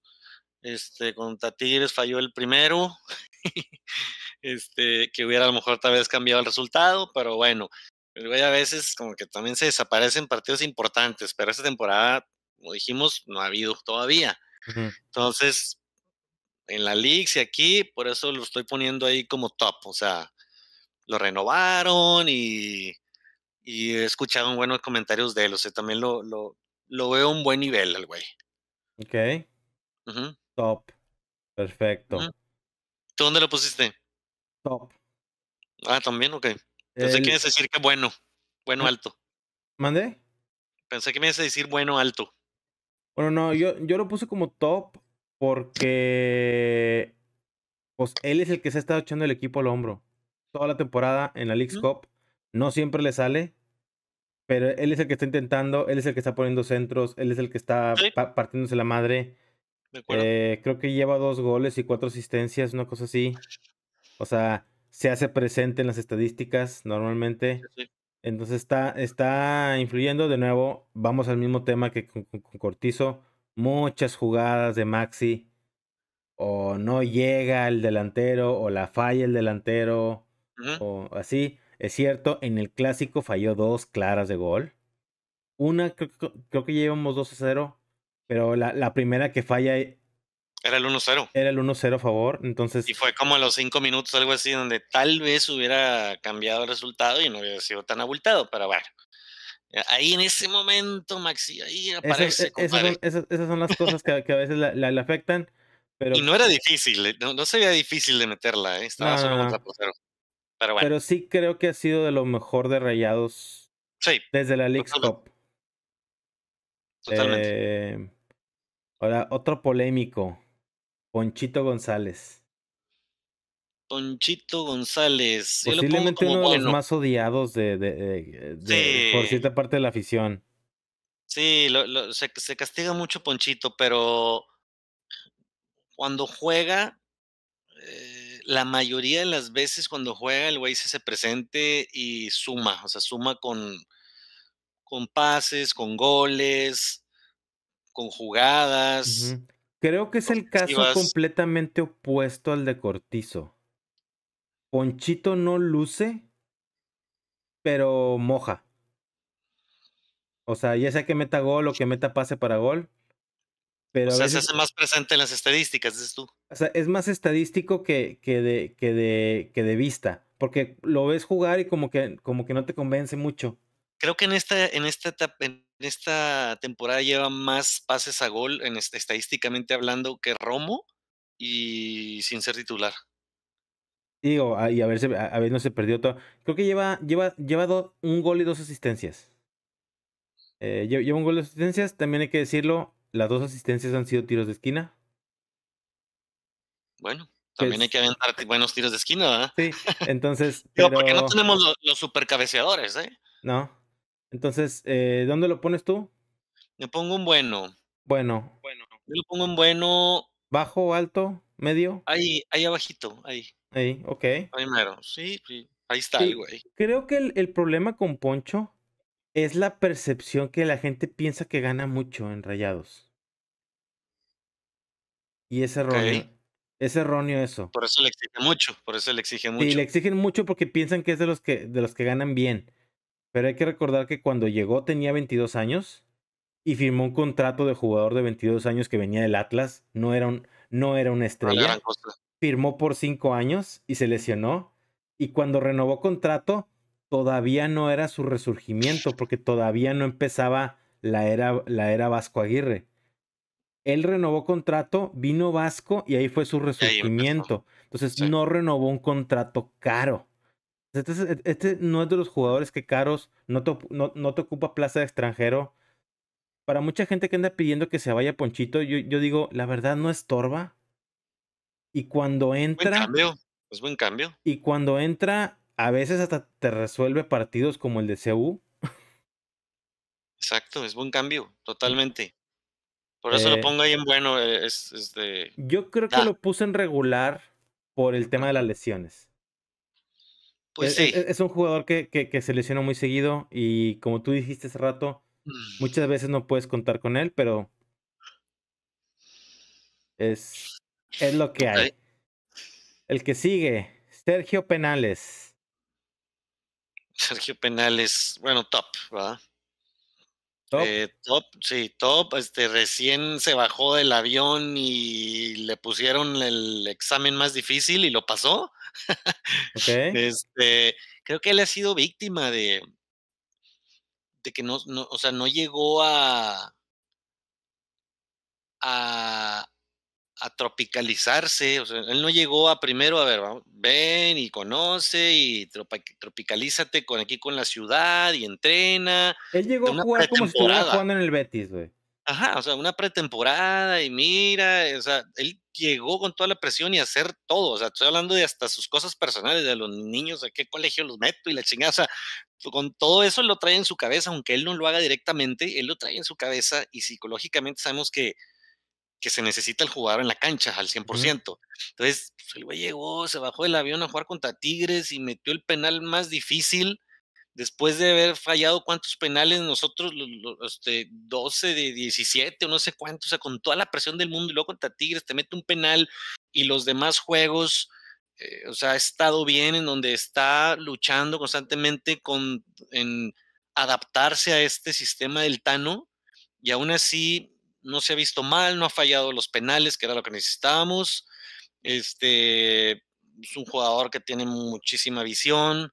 Este, contra Tigres falló el primero. Este, que hubiera a lo mejor tal vez cambiado el resultado, pero bueno... El güey a veces como que también se desaparecen partidos importantes, pero esta temporada, como dijimos, no ha habido todavía. Uh-huh. Entonces, en la League y aquí, por eso lo estoy poniendo ahí como top. O sea, lo renovaron y, y he escuchado buenos comentarios de él. O sea, también lo, lo, lo veo a un buen nivel al güey. Ok. Uh-huh. Top. Perfecto. Uh-huh. ¿Tú dónde lo pusiste? Top. Ah, también, ok. Pensé el... que ibas a decir que bueno, bueno alto. ¿Mandé? Pensé que me ibas a decir bueno alto. Bueno, no, yo, yo lo puse como top porque pues él es el que se ha estado echando el equipo al hombro. Toda la temporada en la Leagues ¿Mm? Cup no siempre le sale, pero él es el que está intentando, él es el que está poniendo centros, él es el que está ¿Sí? pa- partiéndose la madre. De acuerdo. Eh, creo que lleva dos goles y cuatro asistencias, una cosa así. O sea... se hace presente en las estadísticas normalmente, sí. Entonces está, está influyendo. De nuevo, vamos al mismo tema que con, con, con Cortizo, muchas jugadas de Maxi, o no llega el delantero, o la falla el delantero, uh-huh. o así, es cierto, en el clásico falló dos claras de gol, una creo, creo que llevamos dos a cero, pero la, la primera que falla... Era el uno cero. Era el uno cero a favor, entonces... Y fue como a los cinco minutos, algo así, donde tal vez hubiera cambiado el resultado y no hubiera sido tan abultado, pero bueno. Ahí en ese momento, Maxi, ahí aparece, esas, esas, esas, esas son las cosas que, que a veces la, la, la afectan, pero... Y no era difícil, no, no se veía difícil de meterla, ¿eh? Estaba no, solo no, no. contra cero. Pero bueno. Pero sí creo que ha sido de lo mejor de Rayados sí, desde la Leagues Cup. Totalmente. Eh, ahora, otro polémico. Ponchito González. Ponchito González. Posiblemente uno bueno. de los más odiados de, de, de, de, sí. por cierta parte de la afición. Sí, lo, lo, se, se castiga mucho Ponchito, pero cuando juega, eh, la mayoría de las veces cuando juega el güey se hace presente y suma, o sea, suma con, con pases, con goles, con jugadas. Uh-huh. Creo que es el caso completamente opuesto al de Cortizo. Ponchito no luce, pero moja. O sea, ya sea que meta gol o que meta pase para gol. Pero o sea, veces... se hace más presente en las estadísticas, dices tú. O sea, es más estadístico que, que, de, que, de, que de vista. Porque lo ves jugar y como que, como que no te convence mucho. Creo que en esta, en esta etapa... En... En esta temporada lleva más pases a gol, en este, estadísticamente hablando, que Romo y sin ser titular. Digo, y a ver, a ver, no se perdió todo. Creo que lleva, lleva, lleva do, un gol y dos asistencias. Eh, lleva un gol y dos asistencias, también hay que decirlo, las dos asistencias han sido tiros de esquina. Bueno, también pues, hay que aventar buenos tiros de esquina, ¿verdad? Sí, entonces... Digo, pero... porque no tenemos los, los supercabeceadores, ¿eh? No. Entonces, eh, ¿dónde lo pones tú? Le pongo un bueno. Bueno. Bueno. Yo le pongo un bueno. ¿Bajo, alto, medio? Ahí, ahí abajito, ahí. Ahí, ok. Ahí mero. Sí, sí. Ahí está, sí, güey. Creo que el, el problema con Poncho es la percepción que la gente piensa que gana mucho en Rayados. Y es erróneo. Okay. Es erróneo eso. Por eso le exigen mucho, por eso le exigen mucho. Sí, le exigen mucho porque piensan que es de los que, de los que ganan bien. Pero hay que recordar que cuando llegó tenía veintidós años y firmó un contrato de jugador de veintidós años que venía del Atlas. No era un, no era una estrella. Firmó por cinco años y se lesionó. Y cuando renovó contrato, todavía no era su resurgimiento porque todavía no empezaba la era, la era Vasco Aguirre. Él renovó contrato, vino Vasco y ahí fue su resurgimiento. Entonces sí. no renovó un contrato caro. Entonces, este no es de los jugadores que caros, no te, no, no te ocupa plaza de extranjero. Para mucha gente que anda pidiendo que se vaya Ponchito, yo, yo digo, la verdad no estorba. Y cuando entra... Buen cambio. Es buen cambio. Y cuando entra, a veces hasta te resuelve partidos como el de C U. Exacto, es buen cambio, totalmente. Por eso eh, lo pongo ahí en bueno. Es, es de... Yo creo que ah. lo puse en regular por el tema de las lesiones. Pues es, sí. es, es un jugador que, que, que se lesiona muy seguido y como tú dijiste hace rato, mm. muchas veces no puedes contar con él, pero es, es lo que hay. Okay. El que sigue, Sergio Penales. Sergio Penales, bueno, top, ¿verdad? Top. Eh, top, sí, top, este recién se bajó del avión y le pusieron el examen más difícil y lo pasó. Okay. Este, creo que él ha sido víctima de, de que no, no, o sea, no llegó a, a, a tropicalizarse, o sea, él no llegó a primero, a ver, vamos, ven y conoce y tropicalízate con aquí con la ciudad y entrena. Él llegó a jugar como si estuviera jugando en el Betis, güey. Ajá, o sea, una pretemporada y mira, o sea, él llegó con toda la presión y a hacer todo, o sea, estoy hablando de hasta sus cosas personales, de los niños, a qué colegio los meto y la chingada, o sea, con todo eso lo trae en su cabeza, aunque él no lo haga directamente, él lo trae en su cabeza y psicológicamente sabemos que que se necesita el jugador en la cancha al cien por ciento. Uh-huh. Entonces, pues, el güey llegó, se bajó del avión a jugar contra Tigres y metió el penal más difícil después de haber fallado cuántos penales nosotros, los, los, este, doce de diecisiete o no sé cuántos, o sea, con toda la presión del mundo y luego contra Tigres te mete un penal y los demás juegos, eh, o sea, ha estado bien en donde está luchando constantemente con, en adaptarse a este sistema del Tano y aún así no se ha visto mal, no ha fallado los penales, que era lo que necesitábamos. Este, es un jugador que tiene muchísima visión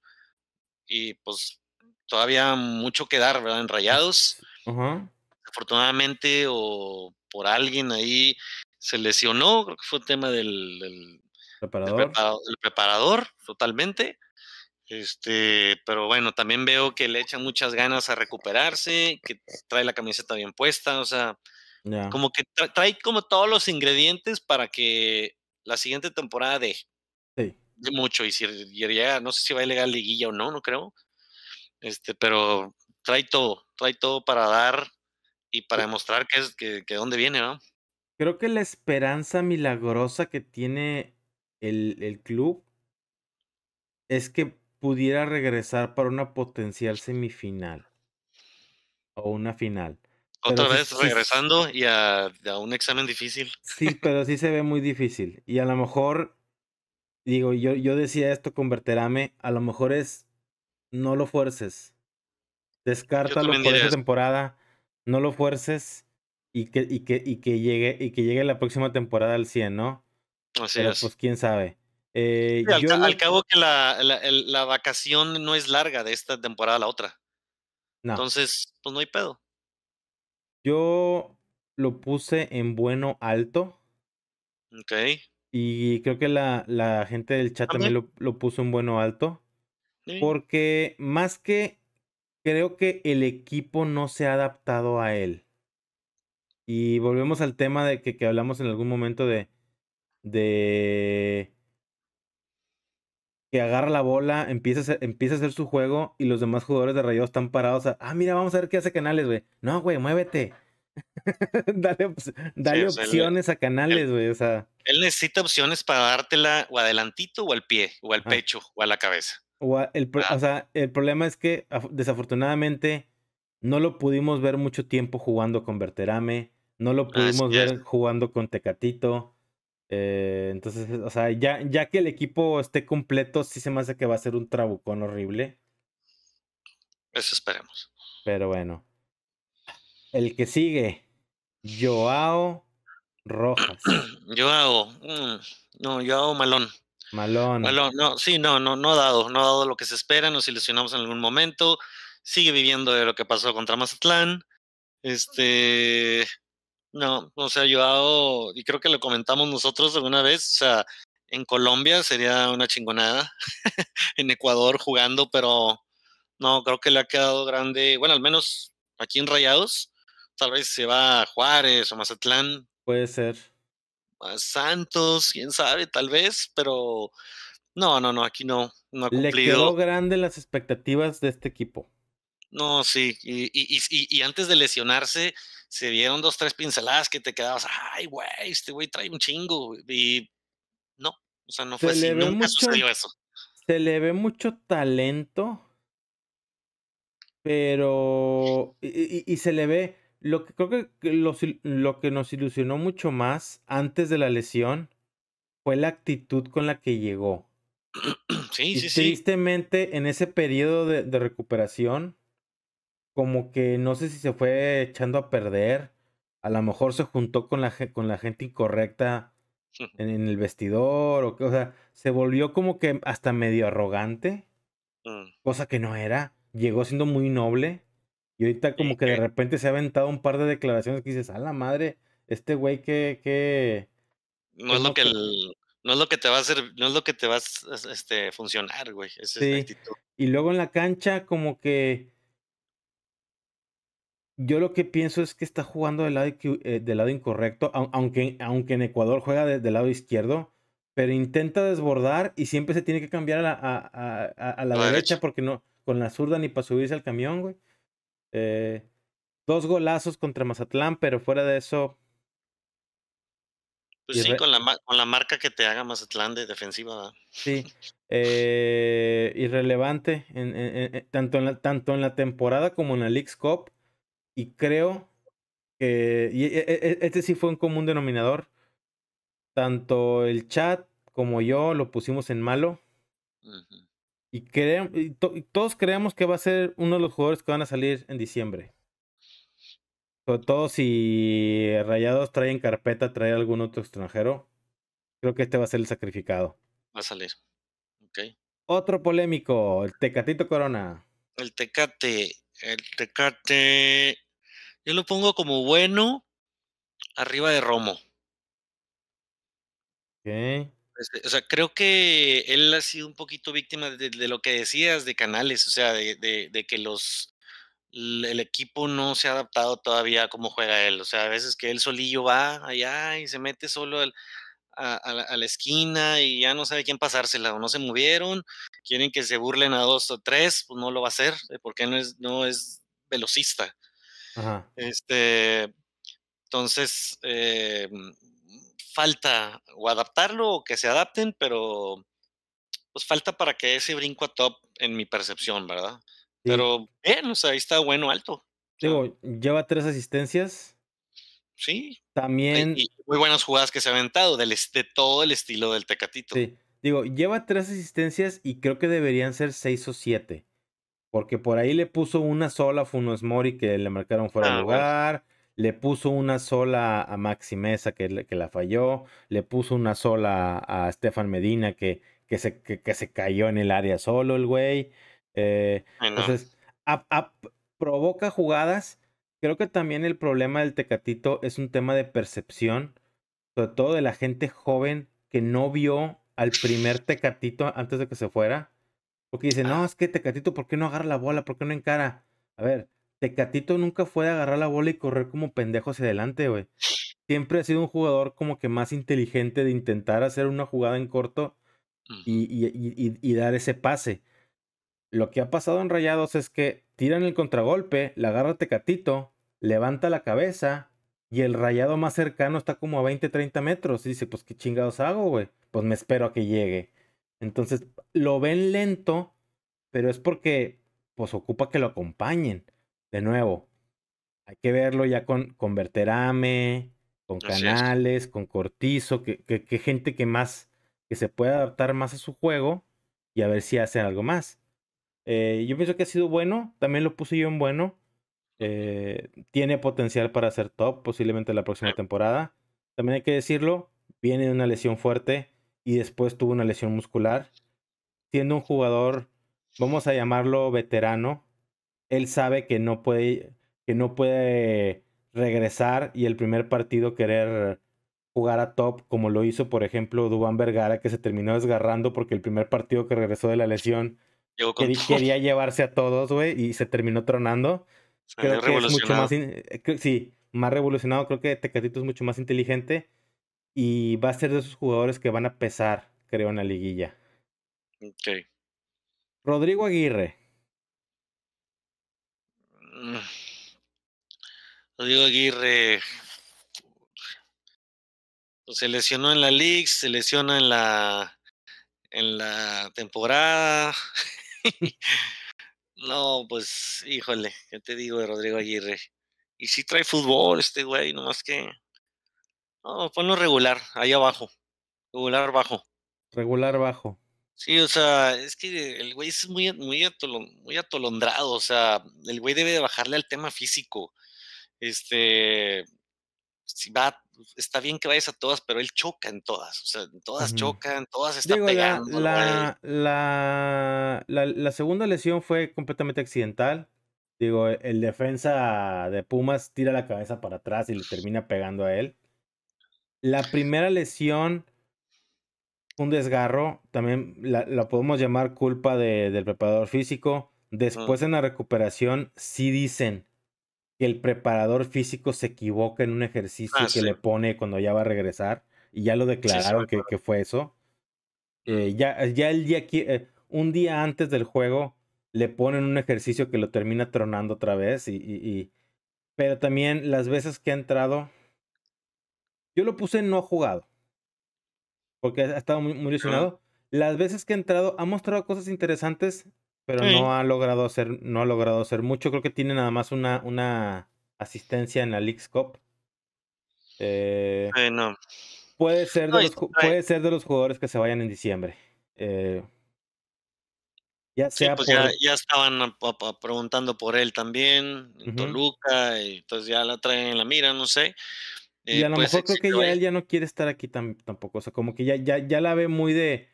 y pues todavía mucho que dar, ¿verdad? En Rayados. Uh-huh. Afortunadamente o por alguien ahí se lesionó, creo que fue tema del, del, preparador. del preparador, el preparador, totalmente. Este, pero bueno, también veo que le echa muchas ganas a recuperarse, que trae la camiseta bien puesta, o sea, yeah. Como que tra trae como todos los ingredientes para que la siguiente temporada de, sí. de mucho, y si y llega, no sé si va a llegar a liguilla o no, no creo, este, pero trae todo, trae todo para dar y para sí. demostrar que es que, que dónde viene, ¿no? Creo que la esperanza milagrosa que tiene el, el club es que pudiera regresar para una potencial semifinal o una final. Otra pero vez sí, regresando sí, y a, a un examen difícil. Sí, pero sí se ve muy difícil. Y a lo mejor, digo, yo, yo decía esto con Berterame, a lo mejor es no lo fuerces. Descártalo por esta temporada, no lo fuerces y que, y que, y que llegue, y que llegue la próxima temporada al cien, ¿no? Así pero, es. Pues quién sabe. Eh, sí, al, yo... al cabo que la, la, la vacación no es larga de esta temporada a la otra. No. Entonces, pues no hay pedo. Yo lo puse en bueno alto. Ok. Y creo que la, la gente del chat también lo, lo puso en bueno alto. Sí. Porque más que creo que el equipo no se ha adaptado a él. Y volvemos al tema de que, que hablamos en algún momento de, de que agarra la bola, empieza a, hacer, empieza a hacer su juego y los demás jugadores de Rayados están parados. A, ah, mira, vamos a ver qué hace Canales, güey. No, güey, muévete. dale dale sí, opciones o sea, a Canales, güey. O sea, él necesita opciones para dártela o adelantito o al pie, o al ah, pecho, o a la cabeza. O, a el, ah. o sea, el problema es que desafortunadamente No lo pudimos ver mucho tiempo jugando con Berterame. No lo pudimos Así ver es. jugando con Tecatito. Eh, entonces, o sea, ya, ya que el equipo esté completo, sí se me hace que va a ser un trabucón horrible. Eso esperemos. Pero bueno. El que sigue. Joao Rojas. Joao. Mm, no, Joao Malón. Malón. Malón, no, sí, no, no, no ha dado. No ha dado lo que se espera. Nos ilusionamos en algún momento. Sigue viviendo de lo que pasó contra Mazatlán. Este, no, o sea, Joao, y creo que lo comentamos nosotros alguna vez, o sea, en Colombia sería una chingonada, en Ecuador jugando, pero no, creo que le ha quedado grande, bueno, al menos aquí en Rayados, tal vez se va a Juárez o Mazatlán. Puede ser. A Santos, quién sabe, tal vez, pero no, no, no, aquí no, no ha cumplido. Le quedó grande las expectativas de este equipo. No, sí, y, y, y, y antes de lesionarse se vieron dos, tres pinceladas que te quedabas, ay, güey, este güey trae un chingo, y no, o sea, no fue así, nunca sucedió eso. Se le ve mucho talento, pero, y, y, y se le ve, lo que creo que lo, lo que nos ilusionó mucho más antes de la lesión fue la actitud con la que llegó. Sí, y sí, tristemente, sí. en ese periodo de, de recuperación, como que no sé si se fue echando a perder, a lo mejor se juntó con la, con la gente incorrecta en, en el vestidor, o, o sea, se volvió como que hasta medio arrogante, mm. cosa que no era, llegó siendo muy noble, y ahorita como que de repente se ha aventado un par de declaraciones que dices, a la madre, este güey que... que no es lo que... que el... No es lo que te va a hacer, no es lo que te va a este, funcionar, güey. Esa sí. es la actitud. Y luego en la cancha, como que yo lo que pienso es que está jugando del lado, del lado incorrecto, aunque, aunque en Ecuador juega de, del lado izquierdo, pero intenta desbordar y siempre se tiene que cambiar a la, a, a, a la, la derecha, derecha porque no, con la zurda ni para subirse al camión, güey. Eh, dos golazos contra Mazatlán, pero fuera de eso. Pues sí, con la, con la marca que te haga Mazatlán de defensiva. Sí, eh, irrelevante, en, en, en, tanto, en la, tanto en la temporada como en la Leagues Cup. Y creo que y, y, este sí fue un común denominador. Tanto el chat como yo lo pusimos en malo. Uh-huh. Y, cre, y, to, y todos creemos que va a ser uno de los jugadores que van a salir en diciembre. Sobre todo si Rayados trae en carpeta, trae algún otro extranjero. Creo que este va a ser el sacrificado. Va a salir. Okay. Otro polémico, el Tecatito Corona. El Tecate. El Tecate. Yo lo pongo como bueno arriba de Romo. Okay. Este, o sea, creo que él ha sido un poquito víctima de, de lo que decías de Canales. O sea, de, de, de que los... el equipo no se ha adaptado todavía a cómo juega él, o sea, a veces que él solillo va allá y se mete solo al, a, a, la, a la esquina y ya no sabe quién pasársela, o no se movieron, quieren que se burlen a dos o tres, pues no lo va a hacer, porque no es, no es velocista. Ajá. Este, entonces eh, falta o adaptarlo o que se adapten, pero pues falta para que ese brinco a top, en mi percepción, ¿verdad? Sí. Pero bien, o sea, ahí está bueno, alto. Digo, lleva tres asistencias. Sí. También. Y muy buenas jugadas que se ha aventado del, de todo el estilo del Tecatito. Sí. Digo, lleva tres asistencias y creo que deberían ser seis o siete. Porque por ahí le puso una sola a Funes Mori que le marcaron fuera ah, de lugar. Bueno. Le puso una sola a Maxi Mesa que, que la falló. Le puso una sola a Estefan Medina que, que, se, que, que se cayó en el área solo el güey. Eh, Ay, no. Entonces, a, a, provoca jugadas. Creo que también el problema del Tecatito es un tema de percepción, sobre todo de la gente joven que no vio al primer Tecatito antes de que se fuera, porque dice, ah. no, es que Tecatito, ¿por qué no agarra la bola? ¿Por qué no encara? A ver, Tecatito nunca fue de agarrar la bola y correr como pendejo hacia adelante, güey. Siempre ha sido un jugador como que más inteligente de intentar hacer una jugada en corto y, y, y, y, y dar ese pase. Lo que ha pasado en Rayados es que tiran el contragolpe, la agarra Tecatito, levanta la cabeza y el Rayado más cercano está como a veinte, treinta metros. Y dice, pues qué chingados hago, güey. Pues me espero a que llegue. Entonces lo ven lento, pero es porque pues ocupa que lo acompañen. de nuevo, hay que verlo ya con, con Berterame, con Canales, con Cortizo, que, que, que gente que más, que se pueda adaptar más a su juego y a ver si hacen algo más. Eh, yo pienso que ha sido bueno, también lo puse yo en bueno. Eh, tiene potencial para ser top posiblemente la próxima temporada. También hay que decirlo, viene de una lesión fuerte y después tuvo una lesión muscular. Siendo un jugador, vamos a llamarlo veterano, él sabe que no puede, que no puede regresar y el primer partido querer jugar a top como lo hizo, por ejemplo, Duván Vergara, que se terminó desgarrando porque el primer partido que regresó de la lesión quer- quería llevarse a todos, güey, y se terminó tronando. Creo que es mucho más, in- sí, más revolucionado. Creo que Tecatito es mucho más inteligente y va a ser de esos jugadores que van a pesar, creo, en la liguilla. Ok. Rodrigo Aguirre. Rodrigo Aguirre pues se lesionó en la League, se lesiona en la en la temporada. No, pues, híjole, ¿qué te digo de Rodrigo Aguirre? Y sí trae fútbol este güey, nomás que... No, ponlo regular, ahí abajo. Regular bajo. Regular bajo. Sí, o sea, es que el güey es muy, muy, atolon, muy atolondrado, o sea, el güey debe de bajarle al tema físico. Este... Si va, está bien que vayas a todas, pero él choca en todas, o sea, en todas uh-huh. choca, en todas está Digo, pegando. La, la, la, la segunda lesión fue completamente accidental. Digo, el defensa de Pumas tira la cabeza para atrás y le termina pegando a él. La primera lesión, un desgarro, también la, la podemos llamar culpa de, del preparador físico. Después uh-huh. en la recuperación sí dicen que el preparador físico se equivoca en un ejercicio ah, que sí. le pone cuando ya va a regresar, y ya lo declararon sí, sí, que, que fue eso. Eh, ya, ya el día eh, un día antes del juego le ponen un ejercicio que lo termina tronando otra vez, y, y, y... pero también las veces que ha entrado, yo lo puse no jugado, porque ha estado muy, muy lesionado. Las veces que ha entrado ha mostrado cosas interesantes, pero sí. no ha logrado hacer, no ha logrado hacer mucho. Creo que tiene nada más una, una asistencia en la League Cup. Eh, eh, no. Puede ser de no, los no, puede ser de los jugadores que se vayan en diciembre. Eh, ya sea sí, pues por... ya, ya estaban a, a, a preguntando por él también, en uh-huh. Toluca, y entonces ya la traen en la mira, no sé. Eh, y a lo mejor creo que ya él ya no quiere estar aquí tam- tampoco. O sea, como que ya, ya, ya la ve muy de.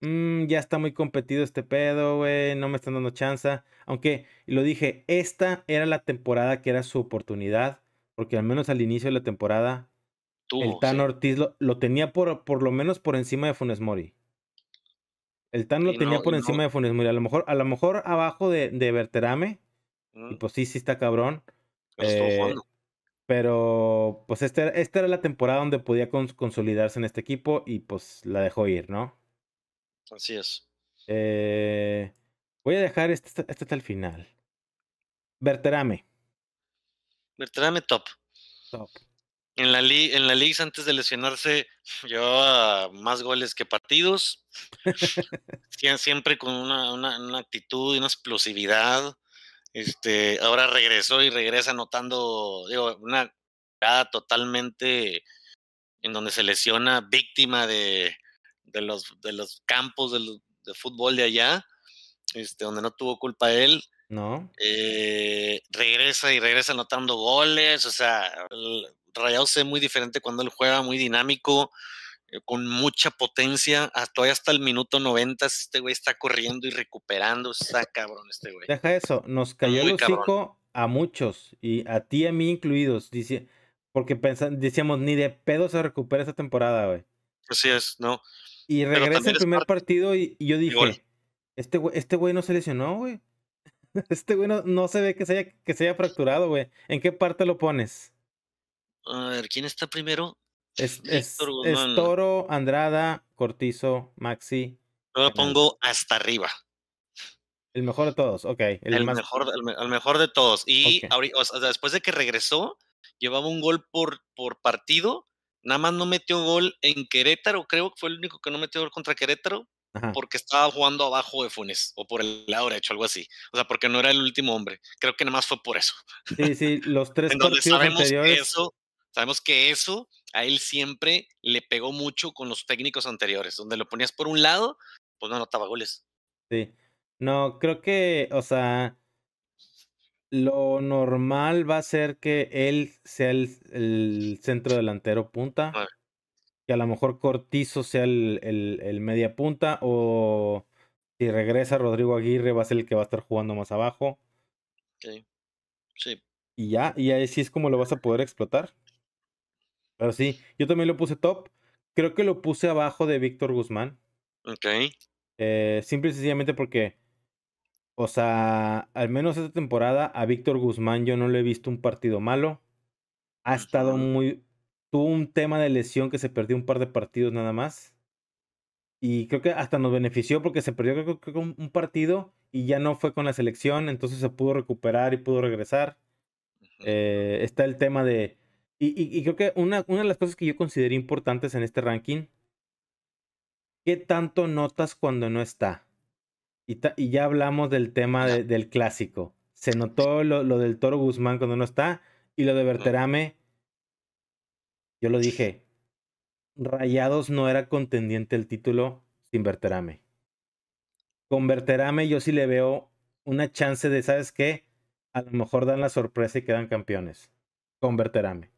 Mm, ya está muy competido este pedo, güey, no me están dando chance. Aunque, lo dije, esta era la temporada que era su oportunidad, porque al menos al inicio de la temporada Tú, el Tano sí. Ortiz lo, lo tenía por, por lo menos por encima de Funes Mori. El Tano lo no, tenía por encima no. de Funes Mori, a lo mejor, a lo mejor abajo de, de Berterame, mm. y pues sí, sí está cabrón. Eh, pero pues esta, esta era la temporada donde podía cons- consolidarse en este equipo y pues la dejó ir, ¿no? Así es. Eh, voy a dejar este, este, este hasta el final. Berterame. Berterame top. Top. En la, li- en la Liga, antes de lesionarse, llevaba más goles que partidos. Siempre con una, una, una actitud y una explosividad. Este, ahora regresó y regresa anotando, digo, una jugada totalmente en donde se lesiona, víctima de... de los de los campos de, los, de fútbol de allá, este, donde no tuvo culpa él, no eh, regresa y regresa anotando goles. O sea, Rayados es muy diferente cuando él juega, muy dinámico, eh, con mucha potencia. Hasta hoy, hasta el minuto noventa, este güey está corriendo y recuperando. Está cabrón este güey. Deja eso, nos cayó el hocico a muchos, y a ti y a mí incluidos, dice, porque pensan, decíamos, ni de pedo se recupera esta temporada, güey. Así es, ¿no? Y regresa el primer parte. partido y, y yo dije, Igual. este güey este no se lesionó, güey. Este güey no, no se ve que se haya, que se haya fracturado, güey. ¿En qué parte lo pones? A ver, ¿quién está primero? Es, es, es Toro, Andrada, Cortizo, Maxi. Yo lo pongo hasta arriba. El mejor de todos, ok. El, el, más... mejor, el, el mejor de todos. Y okay. ahorita, o sea, después de que regresó, llevaba un gol por, por partido. Nada más no metió gol en Querétaro, creo que fue el único que no metió gol contra Querétaro. Ajá. Porque estaba jugando abajo de Funes o por el lado derecho, algo así. O sea, porque no era el último hombre. Creo que nada más fue por eso. Sí, sí, los tres partidos sabemos anteriores. Que eso, sabemos que eso a él siempre le pegó mucho con los técnicos anteriores. Donde lo ponías por un lado, pues no anotaba goles. Sí. No, creo que, o sea, lo normal va a ser que él sea el, el centro delantero punta. A ver. Que a lo mejor Cortizo sea el, el, el media punta, o si regresa Rodrigo Aguirre va a ser el que va a estar jugando más abajo. Okay. Sí. Y ya, y ahí sí es como lo vas a poder explotar. Pero sí, yo también lo puse top. Creo que lo puse abajo de Víctor Guzmán. Ok. Eh, simple y sencillamente porque, o sea, al menos esta temporada a Víctor Guzmán yo no le he visto un partido malo. Ha estado muy... Tuvo un tema de lesión que se perdió un par de partidos nada más. Y creo que hasta nos benefició porque se perdió creo, creo, un partido y ya no fue con la selección. Entonces se pudo recuperar y pudo regresar. Eh, está el tema de... Y, y, y creo que una, una de las cosas que yo consideré importantes en este ranking. ¿Qué tanto notas cuando no está? Y, ta, y ya hablamos del tema de, del clásico. Se notó lo, lo del Toro Guzmán cuando no está. Y lo de Berterame... Yo lo dije, Rayados no era contendiente el título sin Berterame. Con Berterame yo sí le veo una chance de, ¿sabes qué? A lo mejor dan la sorpresa y quedan campeones. Con Berterame.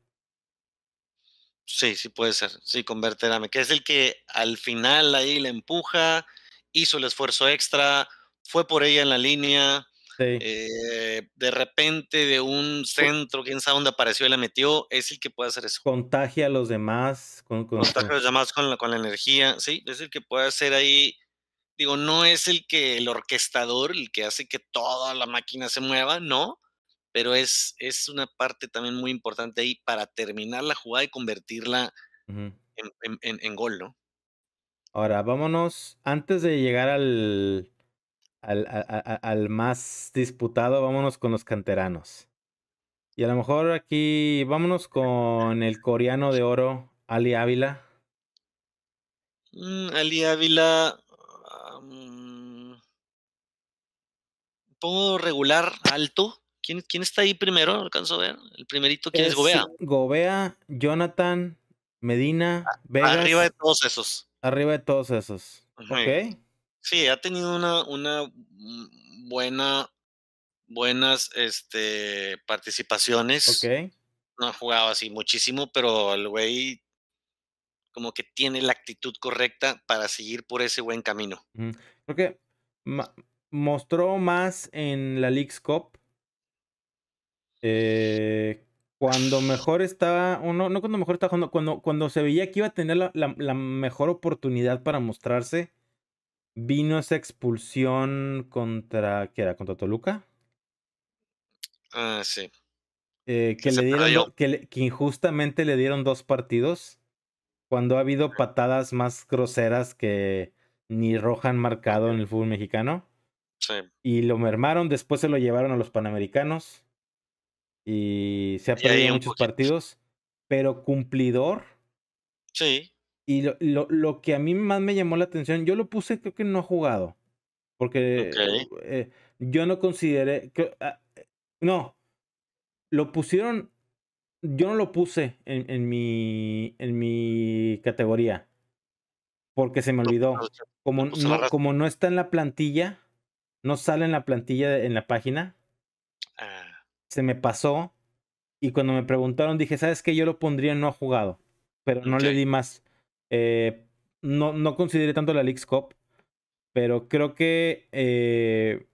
Sí, sí puede ser. Sí, con Berterame, que es el que al final ahí la empuja, hizo el esfuerzo extra, fue por ella en la línea. Sí. Eh, de repente de un centro, quién sabe dónde apareció y la metió, es el que puede hacer eso. Contagia a los demás. Con, con, Contagia con... a los demás con la, con la energía, sí, es el que puede hacer ahí, digo, no es el que el orquestador, el que hace que toda la máquina se mueva, no, pero es, es una parte también muy importante ahí para terminar la jugada y convertirla uh-huh. en, en, en, en gol, ¿no? Ahora, vámonos, antes de llegar al... Al, al, al más disputado, vámonos con los canteranos. Y a lo mejor aquí vámonos con el coreano de oro, Ali Ávila. Mm, Ali Ávila. Um, pongo regular, alto. ¿Quién, ¿Quién está ahí primero? No alcanzo a ver. El primerito, ¿quién es, es Gobea? Gobea, Jonathan, Medina, Vegas. Arriba de todos esos. Arriba de todos esos. Ajá. Ok. Sí, ha tenido una, una buena, buenas este, participaciones. Okay. No ha jugado así muchísimo, pero el güey como que tiene la actitud correcta para seguir por ese buen camino. Creo que ma- mostró más en la Leagues Cup. Eh, cuando mejor estaba, o no, no cuando mejor estaba jugando, cuando, cuando se veía que iba a tener la, la, la mejor oportunidad para mostrarse. Vino esa expulsión contra... ¿Qué era? ¿Contra Toluca? Ah, sí. Eh, que, le dieron, que, le, que injustamente le dieron dos partidos cuando ha habido patadas más groseras que ni roja han marcado en el fútbol mexicano. Sí. Y lo mermaron, después se lo llevaron a los Panamericanos y se ha perdido muchos partidos, pero cumplidor. Sí. Y lo, lo, lo que a mí más me llamó la atención, yo lo puse, creo que no ha jugado. Porque okay. eh, yo no consideré... Que, ah, no, lo pusieron... Yo no lo puse en, en, mi, en mi categoría. Porque se me olvidó. Como no, como no está en la plantilla, no sale en la plantilla, de, en la página. Se me pasó. Y cuando me preguntaron, dije, ¿sabes qué? Yo lo pondría en no ha jugado. Pero no okay. le di más... Eh, no, no consideré tanto la Leagues Cup, pero creo que eh,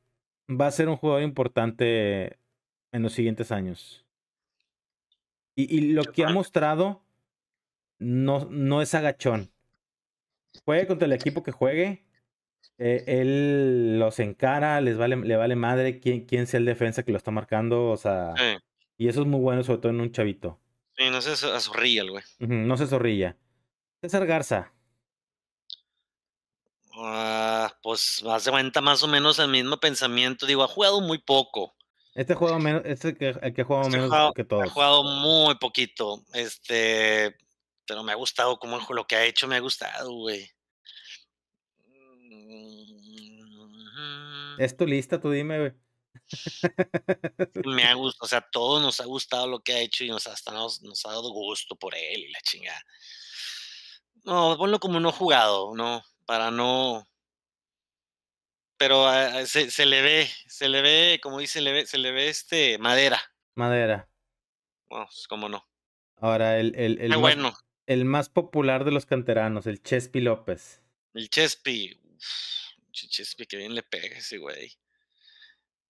va a ser un jugador importante en los siguientes años. Y, y lo que ha mostrado no, no es agachón. Juegue contra el equipo que juegue, eh, él los encara, les vale, le vale madre quién, quién sea el defensa que lo está marcando, o sea, sí. Y eso es muy bueno, sobre todo en un chavito. Sí, no se zorrilla el güey. Uh-huh, no se zorrilla. César Garza. Uh, pues hace cuenta más o menos el mismo pensamiento. Digo, ha jugado muy poco. Este juego menos, este que, el que ha jugado este menos jugado, que todos. Ha jugado muy poquito. Este, pero me ha gustado como lo que ha hecho, me ha gustado, güey. Es tu lista, tú dime, güey. Me ha gustado, o sea, todos nos ha gustado lo que ha hecho y nos ha, hasta nos, nos ha dado gusto por él y la chingada. No, ponlo como no jugado, no, para no... Pero a, a, se, se le ve, se le ve, como dice, se le ve, se le ve este, madera. Madera. Bueno, pues, cómo no. Ahora, el, el, el, ah, más, bueno. el más popular de los canteranos, el Chespi López. El Chespi, Uf, Chespi, que bien le pega ese güey.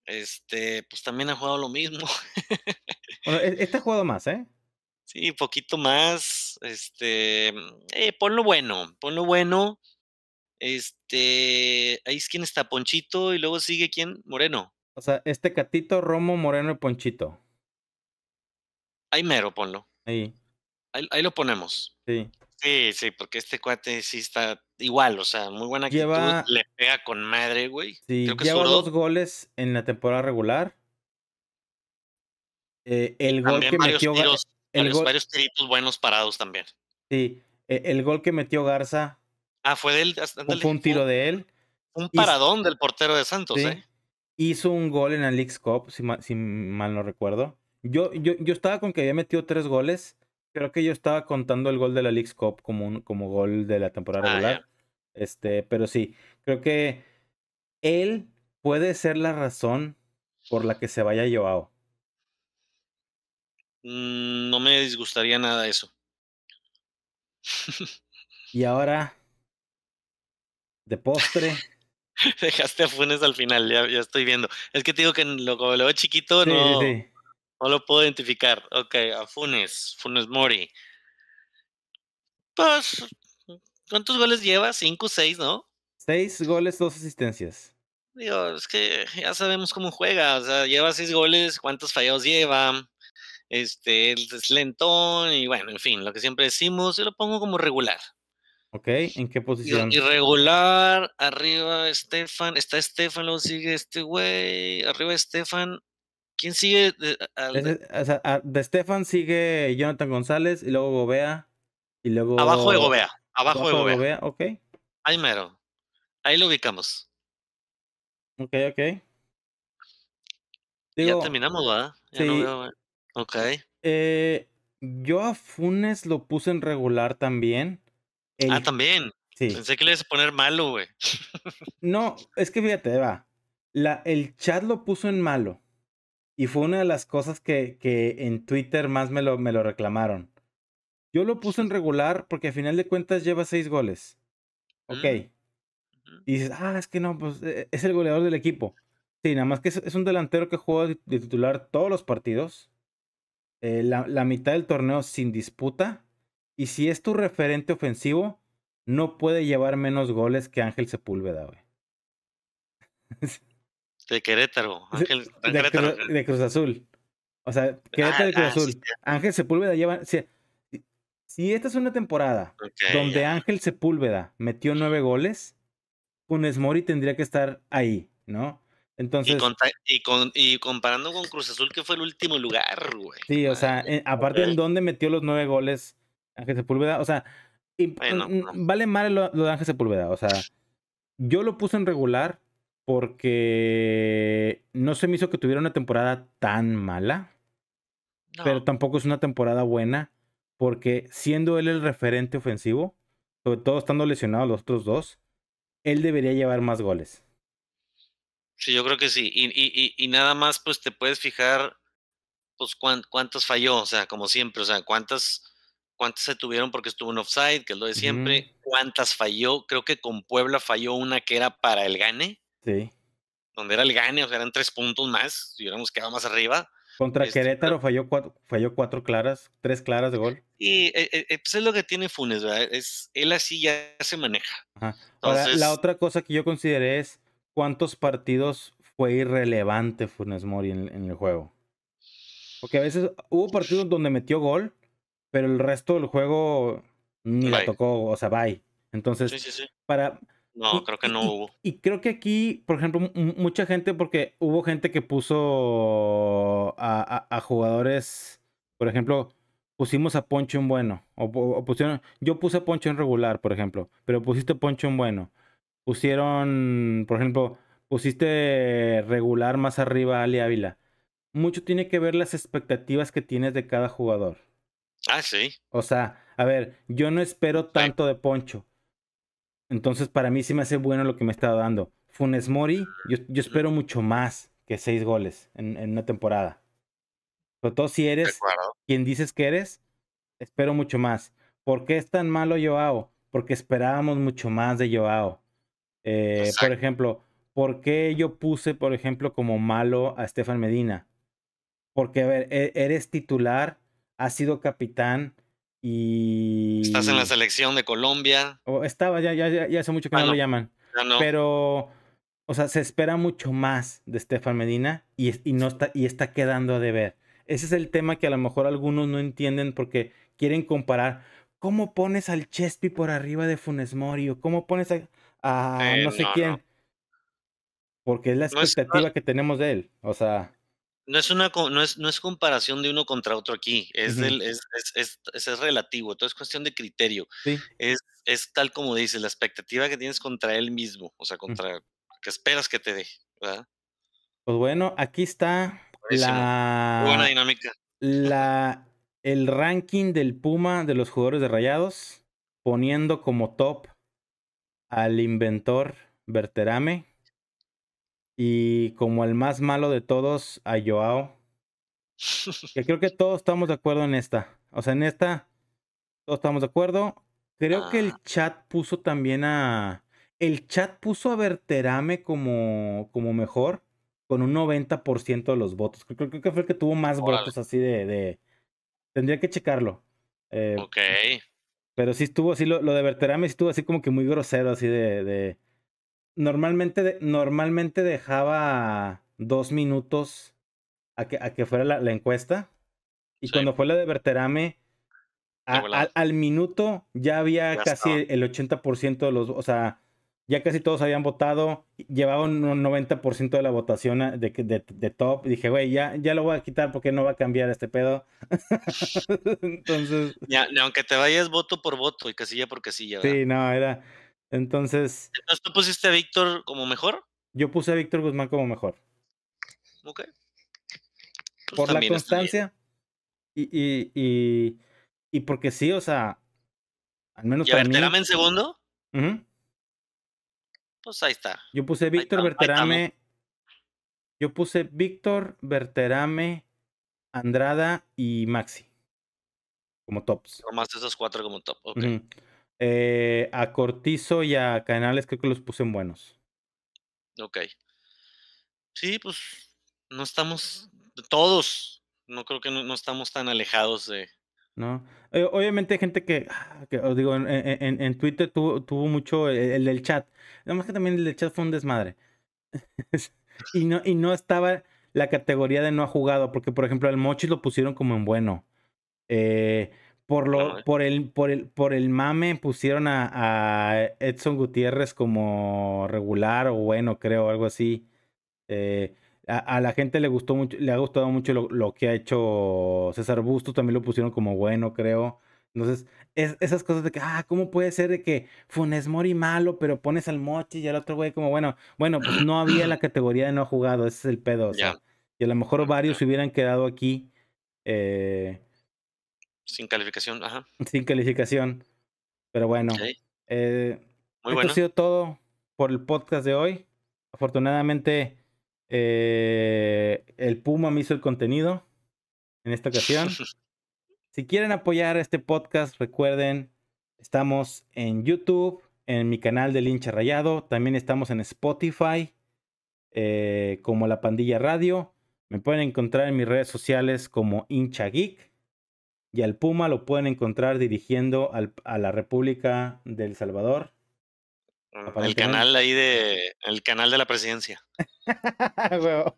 Este, pues también ha jugado lo mismo. Bueno, este ha jugado más, ¿eh? Sí, poquito más. Este, eh, ponlo bueno, ponlo bueno. Este, ahí es quien está, Ponchito, y luego sigue quién, Moreno. O sea, este Tecatito, Romo, Moreno y Ponchito. Ahí mero, ponlo. Ahí. Ahí, ahí lo ponemos. Sí. Sí, sí, porque este cuate sí está igual, o sea, muy buena actitud, lleva... le pega con madre, güey. Sí, creo que lleva solo... dos goles en la temporada regular. Eh, el gol también que varios metió tiros, el varios, gol... varios tiritos buenos parados también. Sí, eh, el gol que metió Garza. Ah, fue de él. Andale. Fue un tiro de él. Un paradón hizo... del portero de Santos, sí. ¿eh? Hizo un gol en la Leagues Cup, si mal, si mal no recuerdo. Yo, yo, yo estaba con que había metido tres goles. Creo que yo estaba contando el gol de la Leagues Cup como, un, como gol de la temporada ah, regular. Yeah. Este, pero sí, creo que él puede ser la razón por la que se vaya Joao. Mm, no me disgustaría nada eso. Y ahora, de postre. Dejaste a Funes al final, ya, ya estoy viendo. Es que te digo que lo, como lo veo chiquito, sí, no... Sí, sí. No lo puedo identificar. Ok, a Funes, Funes Mori. Pues, ¿cuántos goles lleva? Cinco, seis, ¿no? Seis goles, dos asistencias. Digo, es que ya sabemos cómo juega. O sea, lleva seis goles, cuántos fallados lleva. Este, es lentón y bueno, en fin, lo que siempre decimos, yo lo pongo como regular. Ok, ¿en qué posición? Irregular, arriba Estefan, está Estefan, luego sigue este güey, arriba Estefan. ¿Quién sigue? De, de, o sea, de Estefan sigue Jonathan González y luego Gobea. Y luego... Abajo de Gobea. Abajo, abajo de Gobea. Gobea. Ok. Ahí mero. Ahí lo ubicamos. Ok, ok. Digo, ya terminamos, ¿verdad? Ya sí. No veo, ok. Eh, yo a Funes lo puse en regular también. El... Ah, también. Sí. Pensé que le ibas a poner malo, güey. No, es que fíjate, va. La, el chat lo puso en malo. Y fue una de las cosas que, que en Twitter más me lo, me lo reclamaron. Yo lo puse en regular porque al final de cuentas lleva seis goles. Ok. Y dices, ah, es que no, pues es el goleador del equipo. Sí, nada más que es, es un delantero que juega de titular todos los partidos. Eh, la, la mitad del torneo sin disputa. Y si es tu referente ofensivo, no puede llevar menos goles que Ángel Sepúlveda, güey. De Querétaro, Ángel, de, de, Querétaro. Cru, de Cruz Azul. O sea, Querétaro ah, de Cruz ah, Azul. Sí. Ángel Sepúlveda lleva... Si, si esta es una temporada okay, donde yeah. Ángel Sepúlveda metió nueve goles, Funes Mori tendría que estar ahí, ¿no? Entonces... Y, con, y, con, y comparando con Cruz Azul, que fue el último lugar, güey. Sí, o sea, en, aparte okay. en donde metió los nueve goles Ángel Sepúlveda, o sea, y, bueno, no. vale mal lo, lo de Ángel Sepúlveda, o sea, yo lo puse en regular porque no se me hizo que tuviera una temporada tan mala, no. pero tampoco es una temporada buena, porque siendo él el referente ofensivo, sobre todo estando lesionados los otros dos, él debería llevar más goles. Sí, yo creo que sí, y, y, y, y nada más pues te puedes fijar pues cuántos falló, o sea, como siempre, o sea, cuántas cuántas se tuvieron porque estuvo un offside, que es lo de siempre, uh-huh. cuántas falló, creo que con Puebla falló una que era para el gane, sí. Donde era el gane, o sea, eran tres puntos más, si hubiéramos quedado más arriba. Contra este, Querétaro falló cuatro, falló cuatro claras, tres claras de gol. Y eh, eh, pues es lo que tiene Funes, ¿verdad? Es, él así ya se maneja. Ajá. Ahora, entonces, la otra cosa que yo consideré es cuántos partidos fue irrelevante Funes Mori en, en el juego. Porque a veces hubo partidos donde metió gol, pero el resto del juego ni la tocó, o sea, bye. Entonces, sí, sí, sí. para... No, y, creo que no y, hubo. Y creo que aquí, por ejemplo, mucha gente, porque hubo gente que puso a, a, a jugadores, por ejemplo, pusimos a Poncho en bueno, o, o pusieron, yo puse a Poncho en regular, por ejemplo, pero pusiste a Poncho en bueno. pusieron, por ejemplo, pusiste regular más arriba a Ali Ávila. Mucho tiene que ver las expectativas que tienes de cada jugador. Ah, sí. O sea, a ver, yo no espero tanto de Poncho. Entonces, para mí sí me hace bueno lo que me está dando. Funes Mori, yo, yo espero mucho más que seis goles en, en una temporada. Sobre todo si eres quien dices que eres, espero mucho más. ¿Por qué es tan malo Joao? Porque esperábamos mucho más de Joao. Eh, por ejemplo, ¿por qué yo puse, por ejemplo, como malo a Estefan Medina? Porque, a ver, eres titular, has sido capitán y... Estás en la selección de Colombia. Oh, estaba, ya, ya, ya hace mucho que ah, no, no lo llaman. Ah, no. Pero, o sea, se espera mucho más de Estefan Medina y, y, no está, y está quedando a deber. Ese es el tema que a lo mejor algunos no entienden porque quieren comparar. ¿Cómo pones al Chespi por arriba de Funes Mori? ¿Cómo pones a, a eh, no sé no, quién? No. Porque es la expectativa no es, que tenemos de él. O sea... No es, una, no, es, no es comparación de uno contra otro aquí. Es, uh-huh. del, es, es, es, es, es relativo. Todo es cuestión de criterio. Sí. Es, es tal como dices, la expectativa que tienes contra él mismo. O sea, contra... Uh-huh. Que esperas que te dé, ¿verdad? Pues bueno, aquí está... La, buena dinámica. La, el ranking del Puma de los jugadores de Rayados, poniendo como top al inventor Berterame y como el más malo de todos a Joao. Que creo que todos estamos de acuerdo en esta. O sea, en esta todos estamos de acuerdo. Creo ah. que el chat puso también a... El chat puso a Berterame como, como mejor. Con un noventa por ciento de los votos. Creo, creo que fue el que tuvo más Órale. votos así de, de... Tendría que checarlo. Eh, ok. Pero sí estuvo así, lo, lo de Berterame estuvo así como que muy grosero, así de... de... Normalmente, de... Normalmente dejaba dos minutos a que, a que fuera la, la encuesta. Y sí. cuando fue la de Berterame, a, a, al minuto ya había ya casi está. el ochenta por ciento de los... O sea... Ya casi todos habían votado, llevaba un noventa por ciento de la votación de, de, de top. Y dije, güey, ya, ya lo voy a quitar porque no va a cambiar este pedo. Entonces... Ya, aunque te vayas voto por voto y casilla por casilla, ¿verdad? Sí, no, era... Entonces... ¿Entonces tú pusiste a Víctor como mejor? Yo puse a Víctor Guzmán como mejor. Ok. Pues por la constancia y, y, y, y porque sí, o sea... Al menos ¿Y a Berterame en segundo? Ajá. Uh-huh. Pues ahí está. Yo puse Víctor Berterame. Yo puse Víctor Berterame, Andrada y Maxi. Como tops. Tomaste esos cuatro como top. Okay. Uh-huh. eh, a Cortizo y a Canales creo que los puse en buenos. Ok. Sí, pues no estamos todos. No creo que no, no estamos tan alejados de... ¿No? Eh, obviamente hay gente que, que os digo, en, en, en Twitter tuvo, tuvo mucho el, el del chat. Nada más que también el del chat fue un desmadre. y, no, y no estaba la categoría de no ha jugado, porque por ejemplo al Mochis lo pusieron como en bueno. Eh, por, lo, por, el, por, el, por el mame pusieron a, a Edson Gutiérrez como regular o bueno, creo, algo así. Eh, A, a la gente le gustó mucho, le ha gustado mucho lo, lo que ha hecho César Bustos, también lo pusieron como bueno, creo. Entonces, es, esas cosas de que, ah, ¿cómo puede ser de que Funes Mori malo, pero pones al Mochi y al otro güey como bueno? Bueno, pues no había la categoría de no jugado, ese es el pedo. O sea, yeah. Y a lo mejor varios se hubieran quedado aquí. Eh, sin calificación, ajá. Sin calificación. Pero bueno. Okay. Eh, Muy esto bueno. ha sido todo por el podcast de hoy. Afortunadamente... Eh, el Puma me hizo el contenido en esta ocasión. Si quieren apoyar este podcast, recuerden, estamos en YouTube, en mi canal del Hincha Rayado, también estamos en Spotify, eh, como La Pandilla Radio. Me pueden encontrar en mis redes sociales como Hincha Geek, y al Puma lo pueden encontrar dirigiendo al, a la República del Salvador. El canal ahí de... El canal de la presidencia. Pero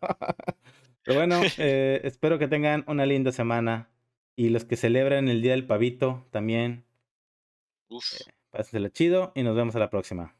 bueno, eh, espero que tengan una linda semana. Y los que celebran el Día del Pavito también. Uf. Eh, pásenselo chido y nos vemos a la próxima.